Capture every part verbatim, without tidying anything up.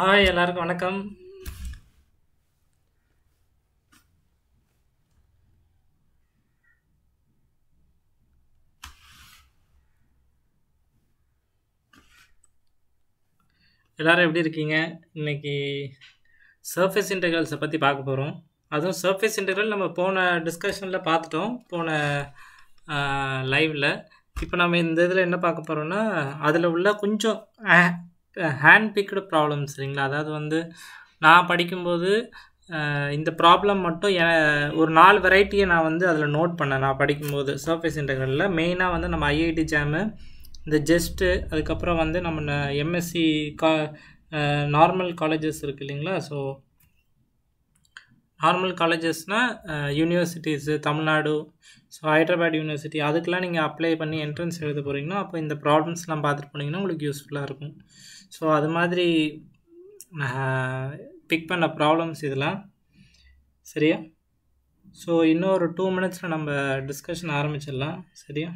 Hi, Ellarku vanakkam. எல்லாரும் எப்படி இருக்கீங்க? இன்னைக்கு சர்ஃபேஸ் இன்டெகிரல்ஸ் பத்தி பார்க்க போறோம். அதுவும் சர்ஃபேஸ் இன்டெகிரல் நம்ம போன டிஸ்கஷன்ல பார்த்துட்டோம், போன லைவ்ல. இப்போ நாம இந்த இதுல என்ன பார்க்க போறோம்னா, அதுல உள்ள கொஞ்சம் ஹேண்ட் பிக்டு ப்ராப்ளம்ஸ் சரிங்களா? அதாவது வந்து நான் படிக்கும்போது இந்த ப்ராப்ளம் மட்டும் ஒரு நாலு வெரைட்டியை நான் வந்து அதில் நோட் பண்ணேன். நான் படிக்கும்போது சர்ஃபேஸ் இன்டெகிரலில் மெயினாக வந்து நம்ம ஐஐடி ஜாமு, இந்த ஜஸ்ட்டு, அதுக்கப்புறம் வந்து நம்ம எம்எஸ்சி கா நார்மல் காலேஜஸ் இருக்குது இல்லைங்களா? ஸோ நார்மல் காலேஜஸ்னால் universities, Tamil Nadu, so Hyderabad university, அதுக்கெலாம் நீங்கள் அப்ளை பண்ணி என்ட்ரன்ஸ் எழுத போகிறீங்கன்னா அப்போ இந்த ப்ராப்ளம்ஸ்லாம் பார்த்துட்டு போனீங்கன்னா உங்களுக்கு யூஸ்ஃபுல்லாக இருக்கும். ஸோ அது மாதிரி பிக் பண்ண ப்ராப்ளம்ஸ் இதெல்லாம் சரியா? ஸோ இன்னும் ஒரு டூ மினிட்ஸில் நம்ம டிஸ்கஷன் ஆரம்பிச்சிடலாம் சரியா?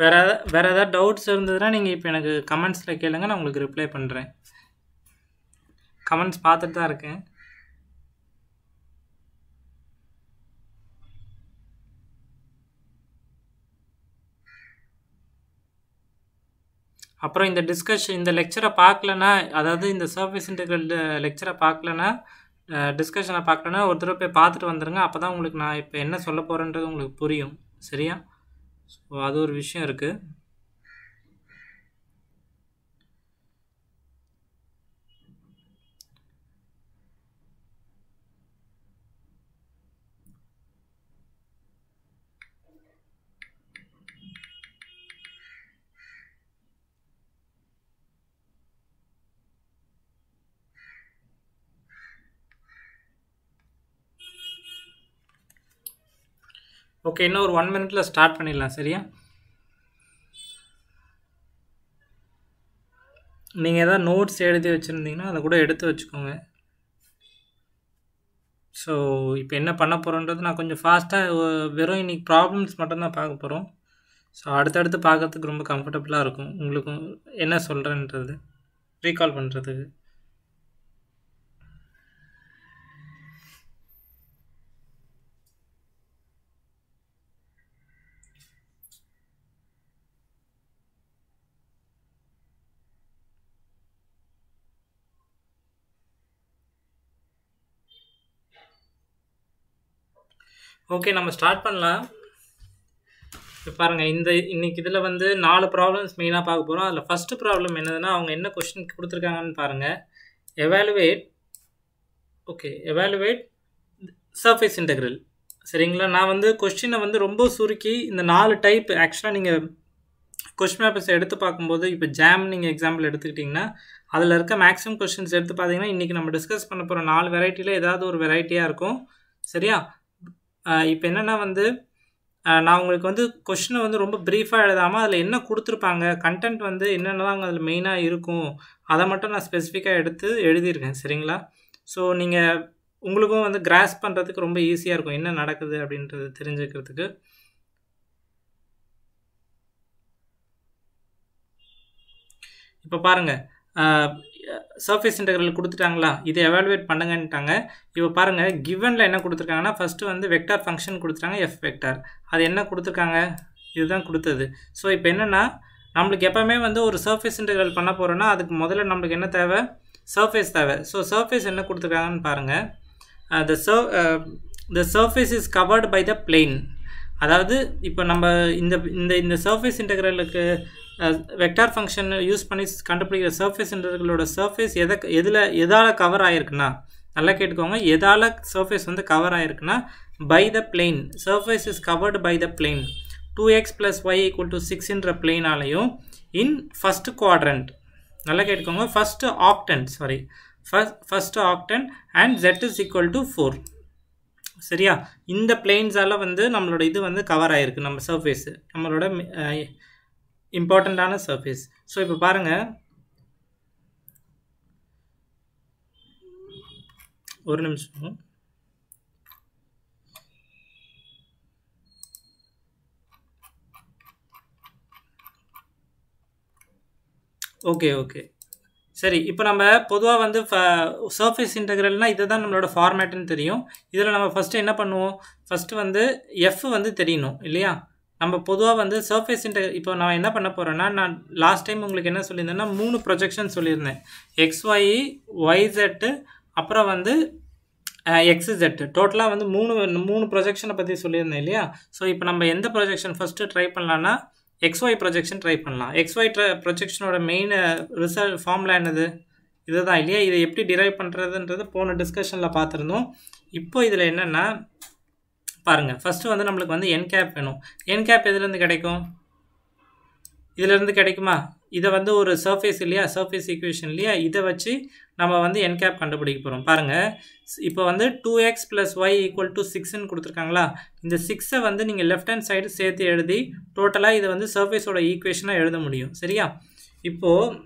வேறு எதாவது வேறு எதாவது டவுட்ஸ் இருந்ததுன்னா நீங்கள் இப்போ எனக்கு கமெண்ட்ஸில் கேளுங்க, நான் உங்களுக்கு ரிப்ளை பண்ணுறேன். கமெண்ட்ஸ் பார்த்துட்டு தான் இருக்கேன். அப்புறம் இந்த டிஸ்கஷன், இந்த லெக்சரை பார்க்கலன்னா, அதாவது இந்த சர்ஃபேஸ் இன்டெகிரல் லெக்சரை பார்க்கலன்னா, டிஸ்கஷனை பார்க்கலன்னா ஒரு தடவை போய் பார்த்துட்டு வந்துடுங்க. அப்போ தான் உங்களுக்கு நான் இப்போ என்ன சொல்ல போகிறேன்றது உங்களுக்கு புரியும் சரியா? ஸோ அது ஒரு விஷயம் இருக்குது. ஓகே, இன்னும் ஒரு ஒன் மினிட்ல ஸ்டார்ட் பண்ணிடலாம் சரியா? நீங்கள் எதாவது நோட்ஸ் எழுதி வச்சுருந்தீங்கன்னா அதை கூட எடுத்து வச்சுக்கோங்க. ஸோ இப்போ என்ன பண்ண போகிறோன்றது நான் கொஞ்சம் ஃபாஸ்ட்டாக, வெறும் இன்றைக்கி ப்ராப்ளம்ஸ் மட்டும்தான் பார்க்க போகிறோம். ஸோ அடுத்தடுத்து பார்க்கறதுக்கு ரொம்ப கம்ஃபர்டபுளாக இருக்கும் உங்களுக்கும், என்ன சொல்கிறேன்றது ரீகால் பண்ணுறதுக்கு. ஓகே, நம்ம ஸ்டார்ட் பண்ணலாம். இப்போ பாருங்கள், இந்த இன்றைக்கி இதில் வந்து நாலு ப்ராப்ளம்ஸ் மெயினாக பார்க்க போகிறோம். அதில் ஃபஸ்ட்டு ப்ராப்ளம் என்னதுன்னா, அவங்க என்ன கொஸ்டின் கொடுத்துருக்காங்கன்னு பாருங்கள். Evaluate okay evaluate surface integral சரிங்களா? நான் வந்து கொஸ்டினை வந்து ரொம்ப சுருக்கி இந்த நாலு டைப், ஆக்சுவலாக நீங்கள் கொஸ்டின் பேப்பர்ஸ் எடுத்து பார்க்கும்போது, இப்போ ஜாம் நீங்கள் எக்ஸாம்பிள் எடுத்துக்கிட்டிங்கன்னா அதில் இருக்க மேக்ஸிமம் கொஸ்டின்ஸ் எடுத்து பார்த்தீங்கன்னா இன்றைக்கி நம்ம டிஸ்கஸ் பண்ண போகிற நாலு வெரைட்டியில் ஏதாவது ஒரு வெரைட்டியாக இருக்கும் சரியா? இப்போ என்னென்னா வந்து நான் உங்களுக்கு வந்து கொஸ்டினை வந்து ரொம்ப ப்ரீஃபாக எழுதாமல் அதில் என்ன கொடுத்துருப்பாங்க, கண்டென்ட் வந்து என்னென்னலாம் அதில் மெயினாக இருக்கும், அதை மட்டும் நான் ஸ்பெசிஃபிக்காக எடுத்து எழுதியிருக்கேன் சரிங்களா? ஸோ நீங்கள் உங்களுக்கும் வந்து கிராஸ்ப் பண்ணுறதுக்கு ரொம்ப ஈஸியாக இருக்கும் என்ன நடக்குது அப்படின்றது தெரிஞ்சுக்கிறதுக்கு. இப்போ பாருங்கள், சர்ஃபேஸ் இன்டெகிரல் கொடுத்துட்டாங்களா, இதை எவாலுவேட் பண்ணுங்கன்ட்டாங்க. இப்போ பாருங்கள், கிவனில் என்ன கொடுத்துருக்காங்கன்னா, ஃபஸ்ட்டு வந்து வெக்டார் ஃபங்க்ஷன் கொடுத்துட்டாங்க, எஃப் வெக்டார். அது என்ன கொடுத்துருக்காங்க, இதுதான் கொடுத்தது. ஸோ இப்போ என்னென்னா, நம்மளுக்கு எப்போவுமே வந்து ஒரு சர்ஃபேஸ் இன்டெகிரல் பண்ண போகிறோன்னா அதுக்கு முதல்ல நம்மளுக்கு என்ன தேவை, சர்ஃபேஸ் தேவை. ஸோ சர்ஃபேஸ் என்ன கொடுத்துருக்காங்கன்னு பாருங்கள். The sur the surface is covered by the plane. அதாவது இப்போ நம்ம இந்த இந்த இந்த சர்ஃபேஸ் இன்டெகிரலுக்கு வெக்டார் ஃபங்க்ஷன் யூஸ் பண்ணி கண்டுபிடிக்கிற சர்ஃபேஸ் இன்டெகிரலோட சர்ஃபேஸ் எதை எதில் எதால் கவர் ஆகிருக்குன்னா, நல்லா கேட்டுக்கோங்க, எதால் சர்ஃபேஸ் வந்து கவர் ஆகிருக்குன்னா, by the plane. Surface is covered by the plane two x plus y equal to சிக்ஸ்ன்ற பிளேனாலையும், இன் ஃபஸ்ட்டு குவாட்ரண்ட், நல்லா கேட்டுக்கோங்க, first octant sorry first first octant and z is equal to four சரியா? இந்த பிளேன்ஸால் வந்து நம்மளோட இது வந்து கவர் ஆகிருக்கு நம்ம சர்ஃபேஸு, நம்மளோட இம்பார்ட்டண்டான சர்ஃபேஸ். ஸோ இப்போ பாருங்கள், ஒரு நிமிஷம். ஓகே ஓகே சரி, இப்போ நம்ம பொதுவாக வந்து சர்ஃபேஸ் இன்டெக்ரல்னால் இதை தான் நம்மளோட ஃபார்மேட்டுன்னு தெரியும். இதில் நம்ம ஃபஸ்ட்டு என்ன பண்ணுவோம், ஃபஸ்ட்டு வந்து எஃப் வந்து தெரியணும் இல்லையா. நம்ம பொதுவாக வந்து சர்ஃபேஸ் இன்டெக்ரல் இப்போ நான் என்ன பண்ண போகிறேன்னா, நான் லாஸ்ட் டைம் உங்களுக்கு என்ன சொல்லியிருந்தேன்னா மூணு ப்ரொஜெக்ஷன் சொல்லியிருந்தேன், எக்ஸ்ஒய் ஒய்செட்டு அப்புறம் வந்து எக்ஸெட்டு, டோட்டலாக வந்து மூணு மூணு ப்ரொஜெக்ஷனை பற்றி சொல்லியிருந்தேன் இல்லையா. ஸோ இப்போ நம்ம எந்த ப்ரொஜெக்ஷன் ஃபஸ்ட்டு ட்ரை பண்ணலான்னா xy projection ட்ரை பண்ணலாம். xy ப்ரொஜெக்ஷனோட மெயின் ரிசல்ட் ஃபார்முலா என்னது, இது தான் இல்லையா. இதை எப்படி டிரைவ் பண்ணுறதுன்றது போன டிஸ்கஷனில் பார்த்துருந்தோம். இப்போ இதில் என்னென்னா பாருங்கள், ஃபஸ்ட்டு வந்து நம்மளுக்கு வந்து என் கேப் வேணும். என் கேப் எதுலேருந்து கிடைக்கும், இதிலேருந்து கிடைக்குமா. இதை வந்து ஒரு சர்ஃபேஸ் இல்லையா, சர்ஃபேஸ் ஈக்குவேஷன் இல்லையா, இதை வச்சு நம்ம வந்து என் கேப் கண்டுபிடிக்க போகிறோம். பாருங்கள், இப்போ வந்து two x plus y equal to சிக்ஸ்ன்னு கொடுத்துருக்காங்களா. இந்த சிக்ஸை வந்து நீங்கள் லெஃப்ட் ஹேண்ட் சைடு சேர்த்து எழுதி டோட்டலாக இதை வந்து சர்ஃபேஸோட ஈக்குவேஷனாக எழுத முடியும் சரியா. இப்போது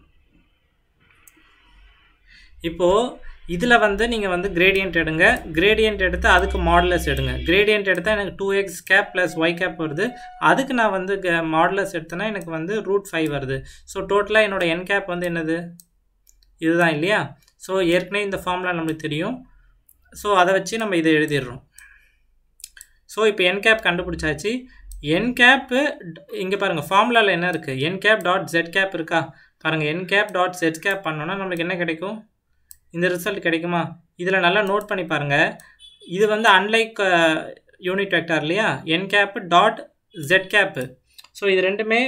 இப்போது இதில் வந்து நீங்கள் வந்து கிரேடியன்ட் எடுங்க, கிரேடியன்ட் எடுத்து அதுக்கு மாடுலஸ் எடுங்க. கிரேடியன்ட் எடுத்தால் எனக்கு two x cap plus y cap வருது, அதுக்கு நான் வந்து மாடுலஸ் எடுத்தேன்னா எனக்கு வந்து ரூட் ஃபைவ் வருது. ஸோ டோட்டலாக என்னோடய என் கேப் வந்து என்னது, இதுதான் இல்லையா. ஸோ ஏற்கனவே இந்த ஃபார்முலா நம்மளுக்கு தெரியும், ஸோ அதை வச்சு நம்ம இதை எழுதிடுறோம். ஸோ இப்போ என் கேப் கண்டுபிடிச்சாச்சு. என் கேப்பு இங்கே பாருங்கள் ஃபார்முலாவில் என்ன இருக்குது, n cap dot z cap இருக்கா பாருங்கள். N cap dot z cap பண்ணோன்னா நம்மளுக்கு என்ன கிடைக்கும், இந்த ரிசல்ட் கிடைக்குமா. இதில் நல்லா நோட் பண்ணி பாருங்கள், இது வந்து அன்லைக் யூனிட் வெக்டார் இல்லையா, n cap dot z cap. So இது ரெண்டுமே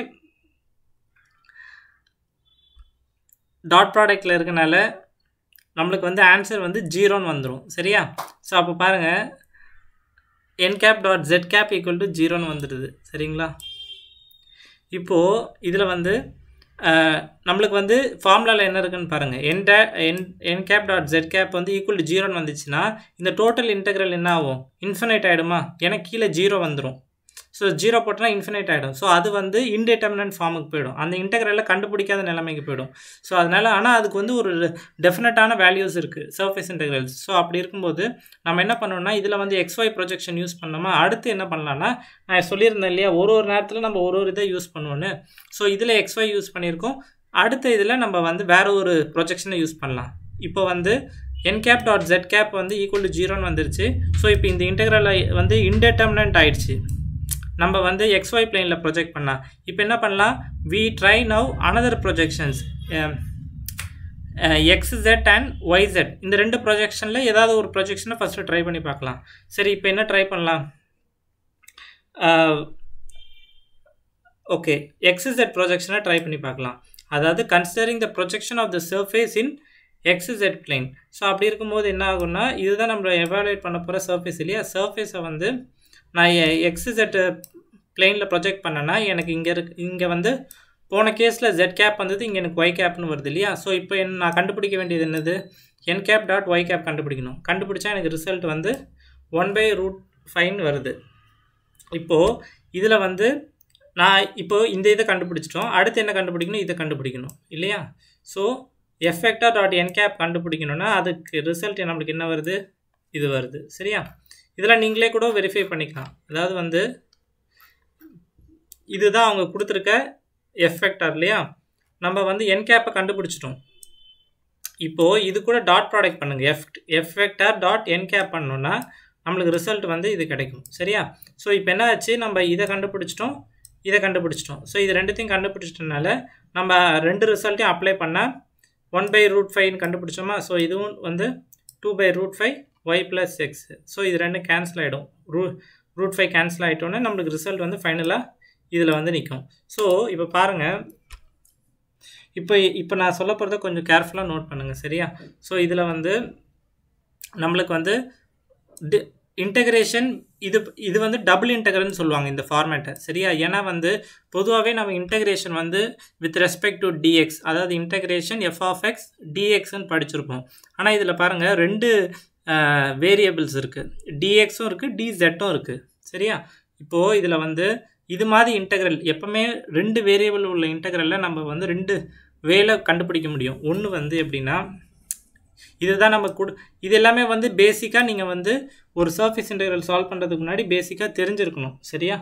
டாட் ப்ராடக்டில் இருக்கனால நம்மளுக்கு வந்து ஆன்சர் வந்து ஜீரோன்னு வந்துடும் சரியா. ஸோ அப்போ பாருங்கள், n cap dot z cap equal to ஜீரோன்னு வந்துடுது சரிங்களா. இப்போது இதில் வந்து நம்மளுக்கு வந்து ஃபார்முலாவில் என்ன இருக்குன்னு பாருங்கள், என் டே n n cap dot z cap வந்து ஈக்குவல் டு ஜீரோன்னு வந்துச்சுன்னா இந்த டோட்டல் இன்டெக்ரல் என்ன ஆகும், இன்ஃபினைட் ஆகிடுமா. எனக்கு கீழே ஜீரோ வந்துடும், ஸோ ஜீரோ போட்டோன்னா இன்ஃபினைட் ஆகிடும். ஸோ அது வந்து இன்டிட்டர்மினன்ட் ஃபார்முக்கு போய்டும், அந்த இன்டெக்ரலில் கண்டுபிடிக்காத நிலைமைக்கு போய்டும். ஸோ அதனால் ஆனால் அதுக்கு வந்து ஒரு டெஃபினட்டான வேல்யூஸ் இருக்குது சர்ஃபேஸ் இன்டெக்ரல்ஸ். ஸோ அப்படி இருக்கும்போது நம்ம என்ன பண்ணோம்னா, இதில் வந்து எக்ஸ்ஒய் ப்ரொஜெக்ஷன் யூஸ் பண்ணோமா. அடுத்து என்ன பண்ணலான்னா, நான் சொல்லியிருந்தேன் இல்லையா ஒரு ஒரு நேரத்தில் நம்ம ஒரு ஒரு இதை யூஸ் பண்ணுவோன்னு. ஸோ இதில் எக்ஸ்ஒய் யூஸ் பண்ணியிருக்கோம், அடுத்த இதில் நம்ம வந்து வேறு ஒரு ப்ரொஜெக்ஷனை யூஸ் பண்ணலாம். இப்போ வந்து n cap dot z cap வந்து ஈக்குவல் டு ஜீரோன்னு வந்துருச்சு. ஸோ இப்போ இந்த இன்டெக்ரல் வந்து இன்டெட்டர்மினன்ட் ஆயிடுச்சு, நம்ம வந்து எக்ஸ்ஒய் பிளேனில் ப்ரொஜெக்ட் பண்ணலாம். இப்போ என்ன பண்ணலாம், we try now another projections x z and y z. இந்த ரெண்டு ப்ரொஜெக்ஷனில் ஏதாவது ஒரு ப்ரொஜெக்ஷனை ஃபஸ்ட்டு ட்ரை பண்ணி பார்க்கலாம். சரி இப்போ என்ன ட்ரை பண்ணலாம், ஓகே எக்ஸ் ஜெட் ப்ரொஜெக்ஷனை ட்ரை பண்ணி பார்க்கலாம். அதாவது considering the projection of the surface in x z plane. So அப்படி இருக்கும்போது என்ன ஆகும்னா, இதுதான் நம்ம எவாலுவேட் பண்ண போகிற சர்ஃபேஸ் இல்லையா. சர்ஃபேஸை வந்து நான் எக்ஸ் ஜெட் பிளேனில் ப்ரொஜெக்ட் பண்ணேன்னா எனக்கு இங்கே இருக்கு, இங்கே வந்து போன கேஸில் ஜெட் கேப் வந்தது, இங்கே எனக்கு ஒய் கேப்னு வருது இல்லையா. ஸோ இப்போ என்ன நான் கண்டுபிடிக்க வேண்டியது என்னது, n cap dot y cap கண்டுபிடிக்கணும். கண்டுபிடிச்சா எனக்கு ரிசல்ட் வந்து ஒன் பை ரூட் ஃபைன் வருது. இப்போது இதில் வந்து நான் இப்போது இந்த இதை கண்டுபிடிச்சிட்டோம், அடுத்து என்ன கண்டுபிடிக்கணும், இதை கண்டுபிடிக்கணும் இல்லையா. So F vector dot n cap கண்டுபிடிக்கணும்னா அதுக்கு ரிசல்ட் நம்மளுக்கு என்ன வருது, இது வருது சரியா. இதெல்லாம் நீங்களே கூட வெரிஃபை பண்ணிக்கலாம். அதாவது வந்து இதுதான் அவங்க கொடுத்துருக்க எஃப் வெக்டார் இல்லையா. நம்ம வந்து என் கேப்பை கண்டுபிடிச்சிட்டோம், இப்போது இது கூட டாட் ப்ராடக்ட் பண்ணுங்கள். F F vector dot n cap பண்ணோன்னா நம்மளுக்கு ரிசல்ட் வந்து இது கிடைக்கும் சரியா. ஸோ இப்போ என்ன ஆச்சு, நம்ம இதை கண்டுபிடிச்சிட்டோம், இதை கண்டுபிடிச்சிட்டோம். ஸோ இது ரெண்டுத்தையும் கண்டுபிடிச்சிட்டனால நம்ம ரெண்டு ரிசல்ட்டையும் அப்ளை பண்ணால் ஒன் பை ரூட் ஃபைவ்னு கண்டுபிடிச்சோமா. ஸோ இதுவும் வந்து two by root five y plus x. So இது ரெண்டு கேன்சல் ஆகிடும், ரூ ரூட் ஃபைவ் கேன்சல் ஆகிட்டோன்னே நம்மளுக்கு ரிசல்ட் வந்து ஃபைனலாக இதில் வந்து நிற்கும். ஸோ இப்போ பாருங்கள், இப்போ இப்போ நான் சொல்ல போகிறத கொஞ்சம் கேர்ஃபுல்லாக நோட் பண்ணுங்கள் சரியா. ஸோ இதில் வந்து நம்மளுக்கு வந்து டி இன்டெகிரேஷன் இது இது வந்து டபுள் இன்டெகிரல்னு சொல்லுவாங்க இந்த ஃபார்மேட்டை சரியா. ஏன்னா வந்து பொதுவாகவே நம்ம இன்டெகிரேஷன் வந்து வித் ரெஸ்பெக்ட் டு டிஎக்ஸ், அதாவது இன்டெகிரேஷன் எஃப் ஆஃப் எக்ஸ் டிஎக்ஸ்ன்னு படிச்சிருப்போம். ஆனால் இதில் பாருங்கள் ரெண்டு வேரியபிள்ஸ் இருக்குது, டிஎக்ஸும் இருக்குது டிசெட்டும் இருக்குது சரியா. இப்போது இதில் வந்து இது மாதிரி இன்டெக்ரல் எப்பவுமே ரெண்டு வேரியபிள் உள்ள இன்டெக்ரல்ல நம்ம வந்து ரெண்டு வேல கண்டுபிடிக்க முடியும். ஒன்னு வந்து எப்படின்னா இதுதான் நம்ம கூட இது எல்லாமே வந்து பேசிக்கா நீங்க வந்து ஒரு சர்ஃபேஸ் இன்டெக்ரல் சால்வ் பண்றதுக்கு முன்னாடி பேசிக்கா தெரிஞ்சிருக்கணும். சரியா?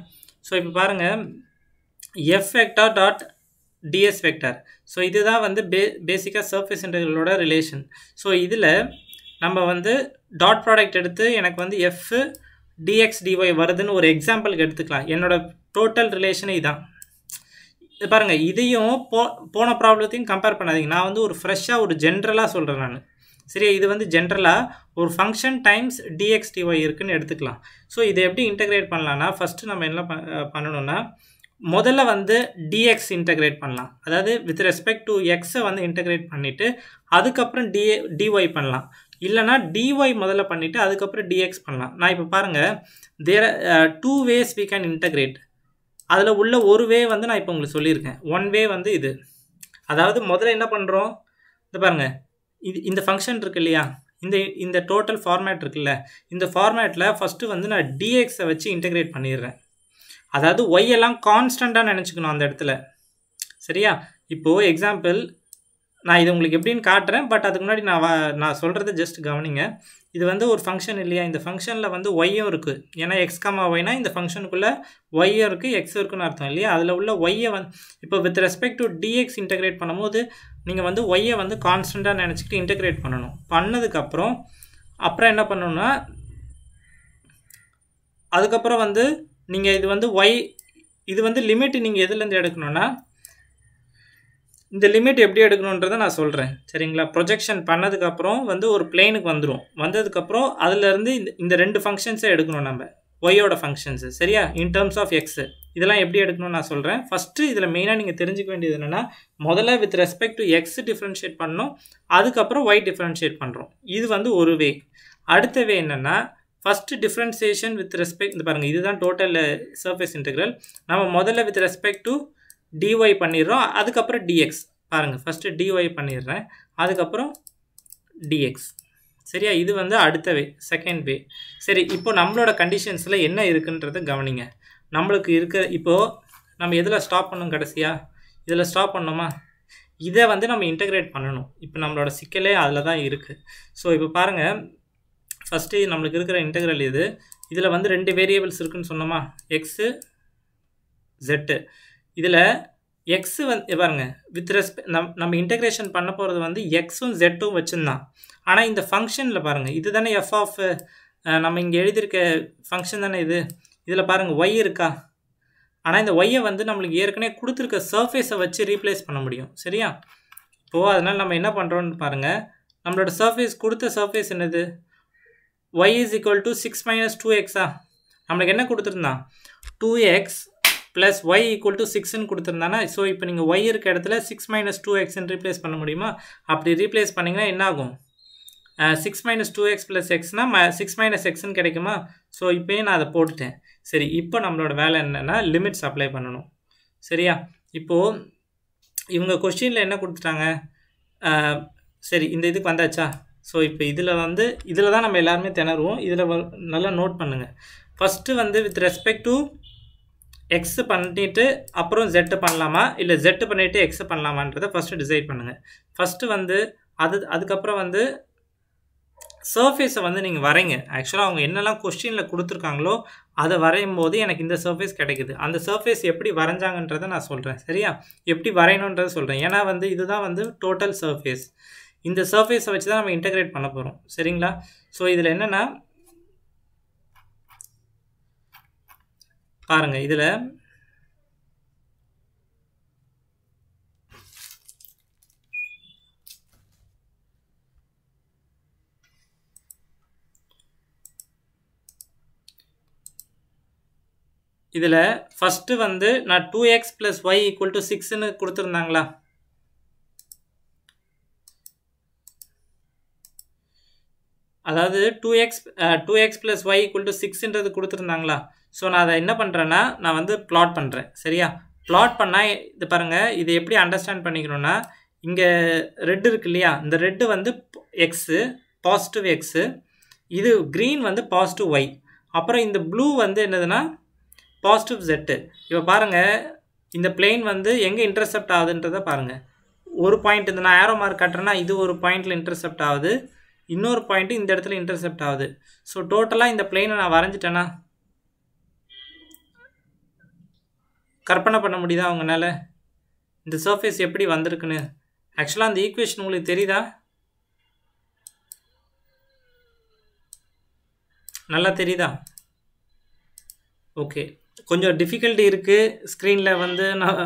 சோ இப்போ பாருங்க f vector dot ds vector. So இதுதான் வந்து பேசிக்கா சர்ஃபேஸ் இன்டெக்ரலோட ரிலேஷன். சோ இதுல நம்ம வந்து டாட் ப்ராடக்ட் எடுத்து எனக்கு வந்து f dx dy வருதுன்னு ஒரு எக்ஸாம்பிளுக்கு எடுத்துக்கலாம். என்னோட டோட்டல் ரிலேஷன் இதான். இது பாருங்கள், இதையும் போ போன ப்ராப்ளத்தையும் கம்பேர் பண்ணாதீங்க. நான் வந்து ஒரு ஃப்ரெஷ்ஷாக ஒரு ஜென்ரலாக சொல்கிறேன் நான். சரியா? இது வந்து ஜென்ரலாக ஒரு ஃபங்க்ஷன் டைம்ஸ் டிஎக்ஸ் டிஒய் இருக்குதுன்னு எடுத்துக்கலாம். ஸோ இதை எப்படி இன்டெகிரேட் பண்ணலான்னா ஃபஸ்ட்டு நம்ம என்ன பண்ணணும்னா முதல்ல வந்து டிஎக்ஸ் இன்டெகிரேட் பண்ணலாம். அதாவது வித் ரெஸ்பெக்ட் டு எக்ஸை வந்து இன்டெகிரேட் பண்ணிவிட்டு அதுக்கப்புறம் டி டிஒய் பண்ணலாம். இல்லைனா டிஒய் முதல்ல பண்ணிவிட்டு அதுக்கப்புறம் டிஎக்ஸ் பண்ணலாம். நான் இப்போ பாருங்கள், there two ways we can integrate. அதில் உள்ள ஒரு வே வந்து நான் இப்போ உங்களுக்கு சொல்லியிருக்கேன். ஒன் வே வந்து இது, அதாவது முதல்ல என்ன பண்ணுறோம், இந்த பாருங்கள், இது இந்த ஃபங்க்ஷன் இருக்குது இல்லையா, இந்த இந்த டோட்டல் ஃபார்மேட் இருக்குல்ல, இந்த ஃபார்மேட்டில் ஃபஸ்ட்டு வந்து நான் டிஎக்ஸை வச்சு இன்டெகிரேட் பண்ணிடுறேன். அதாவது ஒய் எல்லாம் கான்ஸ்டண்ட்டாக நினச்சிக்கணும் அந்த இடத்துல. சரியா? இப்போது எக்ஸாம்பிள் நான் இது உங்களுக்கு எப்படின்னு காட்டுறேன். பட் அதுக்கு முன்னாடி நான் நான் சொல்கிறத ஜஸ்ட் கவனிங்க. இது வந்து ஒரு ஃபங்க்ஷன் இல்லையா, இந்த ஃபங்க்ஷனில் வந்து ஒய்யும் இருக்குது. ஏன்னா எக்ஸ் காமா ஒய்னா இந்த ஃபங்க்ஷனுக்குள்ளே ஒய்யும் இருக்குது எக்ஸும் இருக்குன்னு அர்த்தம் இல்லையா. அதில் உள்ள ஒய்யை வந்து இப்போ with respect to dx integrate பண்ணும்போது நீங்கள் வந்து ஒய்யை வந்து கான்ஸ்டண்ட்டாக நினச்சிக்கிட்டு இன்டெகிரேட் பண்ணணும். பண்ணதுக்கப்புறம் அப்புறம் என்ன பண்ணணும்னா அதுக்கப்புறம் வந்து நீங்கள் இது வந்து ஒய் இது வந்து லிமிட் நீங்கள் எதுலேருந்து எடுக்கணும்னா இந்த லிமிட் எப்படி எடுக்கணுன்றதை நான் சொல்கிறேன். சரிங்களா? ப்ரொஜெக்ஷன் பண்ணதுக்கப்புறம் வந்து ஒரு பிளேனுக்கு வந்துடும். வந்ததுக்கப்புறம் அதிலேருந்து இந்த இந்த ரெண்டு ஃபங்க்ஷன்ஸை எடுக்கணும் நம்ம, ஒய்யோட ஃபங்க்ஷன்ஸு. சரியா? இன் டேர்ம்ஸ் ஆஃப் எக்ஸு இதெல்லாம் எப்படி எடுக்கணும்னு நான் சொல்கிறேன். ஃபஸ்ட்டு இதில் மெயினாக நீங்கள் தெரிஞ்சுக்க வேண்டியது என்னென்னா முதல்ல with respect to x differentiate பண்ணணும், அதுக்கப்புறம் ஒய் டிஃப்ரென்ஷியேட் பண்ணுறோம். இது வந்து ஒரு வே. அடுத்த வே என்னென்னா ஃபஸ்ட்டு டிஃப்ரென்சியேஷன் வித் ரெஸ்பெக்ட், இந்த பாருங்கள் இதுதான் டோட்டல் சர்ஃபேஸ் இன்டெக்ரல். நம்ம முதல்ல வித் ரெஸ்பெக்ட் டு dy பண்ணிடுறோம், அதுக்கப்புறம் dx. பாருங்கள், ஃபஸ்ட்டு dy பண்ணிடுறேன், அதுக்கப்புறம் dx. சரியா? இது வந்து அடுத்த வே, செகண்ட் வே. சரி, இப்போ நம்மளோட கண்டிஷன்ஸில் என்ன இருக்குன்றதை கவனிங்க. நம்மளுக்கு இருக்க இப்போது நம்ம எதில் ஸ்டாப் பண்ணணும், கடைசியாக இதில் ஸ்டாப் பண்ணோமா, இதை வந்து நம்ம இன்டெகிரேட் பண்ணணும். இப்போ நம்மளோட சிக்கலே அதில் தான் இருக்குது. ஸோ இப்போ பாருங்கள், ஃபஸ்ட்டு நம்மளுக்கு இருக்கிற இன்டெகிரல் இது. இதில் வந்து ரெண்டு வேரியபிள்ஸ் இருக்குதுன்னு சொன்னோமா, எக்ஸு ஜெட்டு. இதில் எக்ஸு வந்து பாருங்க வித் ரெஸ்பெக்ட் நம் நம்ம இன்டெகிரேஷன் பண்ண போகிறது வந்து எக்ஸும் ஜெட்டும் வச்சுருந்தான். ஆனால் இந்த ஃபங்க்ஷனில் பாருங்கள், இது தானே எஃப் ஆஃப் நம்ம இங்கே எழுதியிருக்க ஃபங்க்ஷன் தானே இது. இதில் பாருங்கள் ஒய் இருக்கா, ஆனால் இந்த ஒய்யை வந்து நம்மளுக்கு ஏற்கனவே கொடுத்துருக்க சர்ஃபேஸை வச்சு ரீப்ளேஸ் பண்ண முடியும். சரியா? இப்போது அதனால் நம்ம என்ன பண்ணுறோன்னு பாருங்கள், நம்மளோட சர்ஃபேஸ் கொடுத்த சர்ஃபேஸ் என்னது, y is equal to six minus two எக்ஸா. நம்மளுக்கு என்ன கொடுத்துருந்தான், two x plus y equal to சிக்ஸ்ன்னு கொடுத்துருந்தானா. ஸோ இப்போ நீங்கள் ஒய் இருக்க இடத்துல சிக்ஸ் மைனஸ் டூ எக்ஸ்ன்னு ரீப்ளேஸ் பண்ண முடியுமா? அப்படி ரீப்ளேஸ் பண்ணிங்கன்னா என்ன ஆகும், six minus two x plus எக்ஸ்னா ம சிக்ஸ் மைனஸ் எக்ஸ்ன்னு கிடைக்குமா. ஸோ இப்போயே நான் அதை போட்டுட்டேன். சரி, இப்போ நம்மளோட வேலை என்னென்னா லிமிட்ஸ் அப்ளை பண்ணணும். சரியா? இப்போது இவங்க கொஸ்டினில் என்ன கொடுத்துட்டாங்க, சரி இந்த இதுக்கு வந்தாச்சா. ஸோ இப்போ இதில் வந்து இதில் தான் நம்ம எல்லாருமே திணறுவோம். இதில் நல்லா நோட் பண்ணுங்கள். ஃபஸ்ட்டு வந்து வித் ரெஸ்பெக்ட் டு எக்ஸு பண்ணிவிட்டு அப்புறம் ஜெட்டு பண்ணலாமா, இல்லை ஜெட்டு பண்ணிவிட்டு எக்ஸு பண்ணலாமான்றதை ஃபஸ்ட்டு டிசைட் பண்ணுங்கள். ஃபஸ்ட்டு வந்து அது அதுக்கப்புறம் வந்து சர்ஃபேஸை வந்து நீங்கள் வரைங்க. ஆக்சுவலாக அவங்க என்னெல்லாம் கொஸ்டினில் கொடுத்துருக்காங்களோ அதை வரையும் போது எனக்கு இந்த சர்ஃபேஸ் கிடைக்குது. அந்த சர்ஃபேஸ் எப்படி வரைஞ்சாங்கன்றதை நான் சொல்கிறேன். சரியா? எப்படி வரையணுன்றதை சொல்கிறேன். ஏன்னா வந்து இதுதான் வந்து டோட்டல் சர்ஃபேஸ். இந்த சர்ஃபேஸை வச்சு தான் நம்ம இன்டெகிரேட் பண்ண போகிறோம். சரிங்களா? ஸோ இதில் என்னென்னா பாருங்கள், இதில் இதில் ஃபஸ்ட்டு வந்து நான் two x plus y equal to சிக்ஸ்ன்னு கொடுத்துருந்தாங்களா. அதாவது two x two x plus y equal to சிக்ஸ்ன்றது கொடுத்துருந்தாங்களா. ஸோ நான் அதை என்ன பண்ணுறேன்னா நான் வந்து ப்ளாட் பண்ணுறேன். சரியா? ப்ளாட் பண்ணால் இது பாருங்கள், இதை எப்படி அண்டர்ஸ்டாண்ட் பண்ணிக்கணும்னா இங்கே ரெட் இருக்கு இல்லையா, இந்த ரெட்டு வந்து எக்ஸு பாசிட்டிவ் எக்ஸு, இது க்ரீன் வந்து பாசிட்டிவ் ஒய், அப்புறம் இந்த ப்ளூ வந்து என்னதுன்னா positive z. இப்போ பாருங்க இந்த plane வந்து எங்க intercept ஆகுதுன்றதை பாருங்க. ஒரு பாயிண்ட் இந்த நான் arrow mark காட்றேனா இது ஒரு பாயிண்ட்ல intercept ஆகுது. இன்னொரு பாயிண்ட் இந்த இடத்துல intercept ஆகுது. சோ டோட்டலா இந்த plane நான் வரைஞ்சிட்டேனா கற்பனை பண்ண முடியுதா உங்கனால இந்த surface எப்படி வந்திருக்குன்னு? Actually அந்த equation உங்களுக்கு தெரியுதா? நல்லா தெரியுதா? ஓகே கொஞ்சம் டிफिकल्टी இருக்கு ஸ்கிரீன்ல வந்து நான்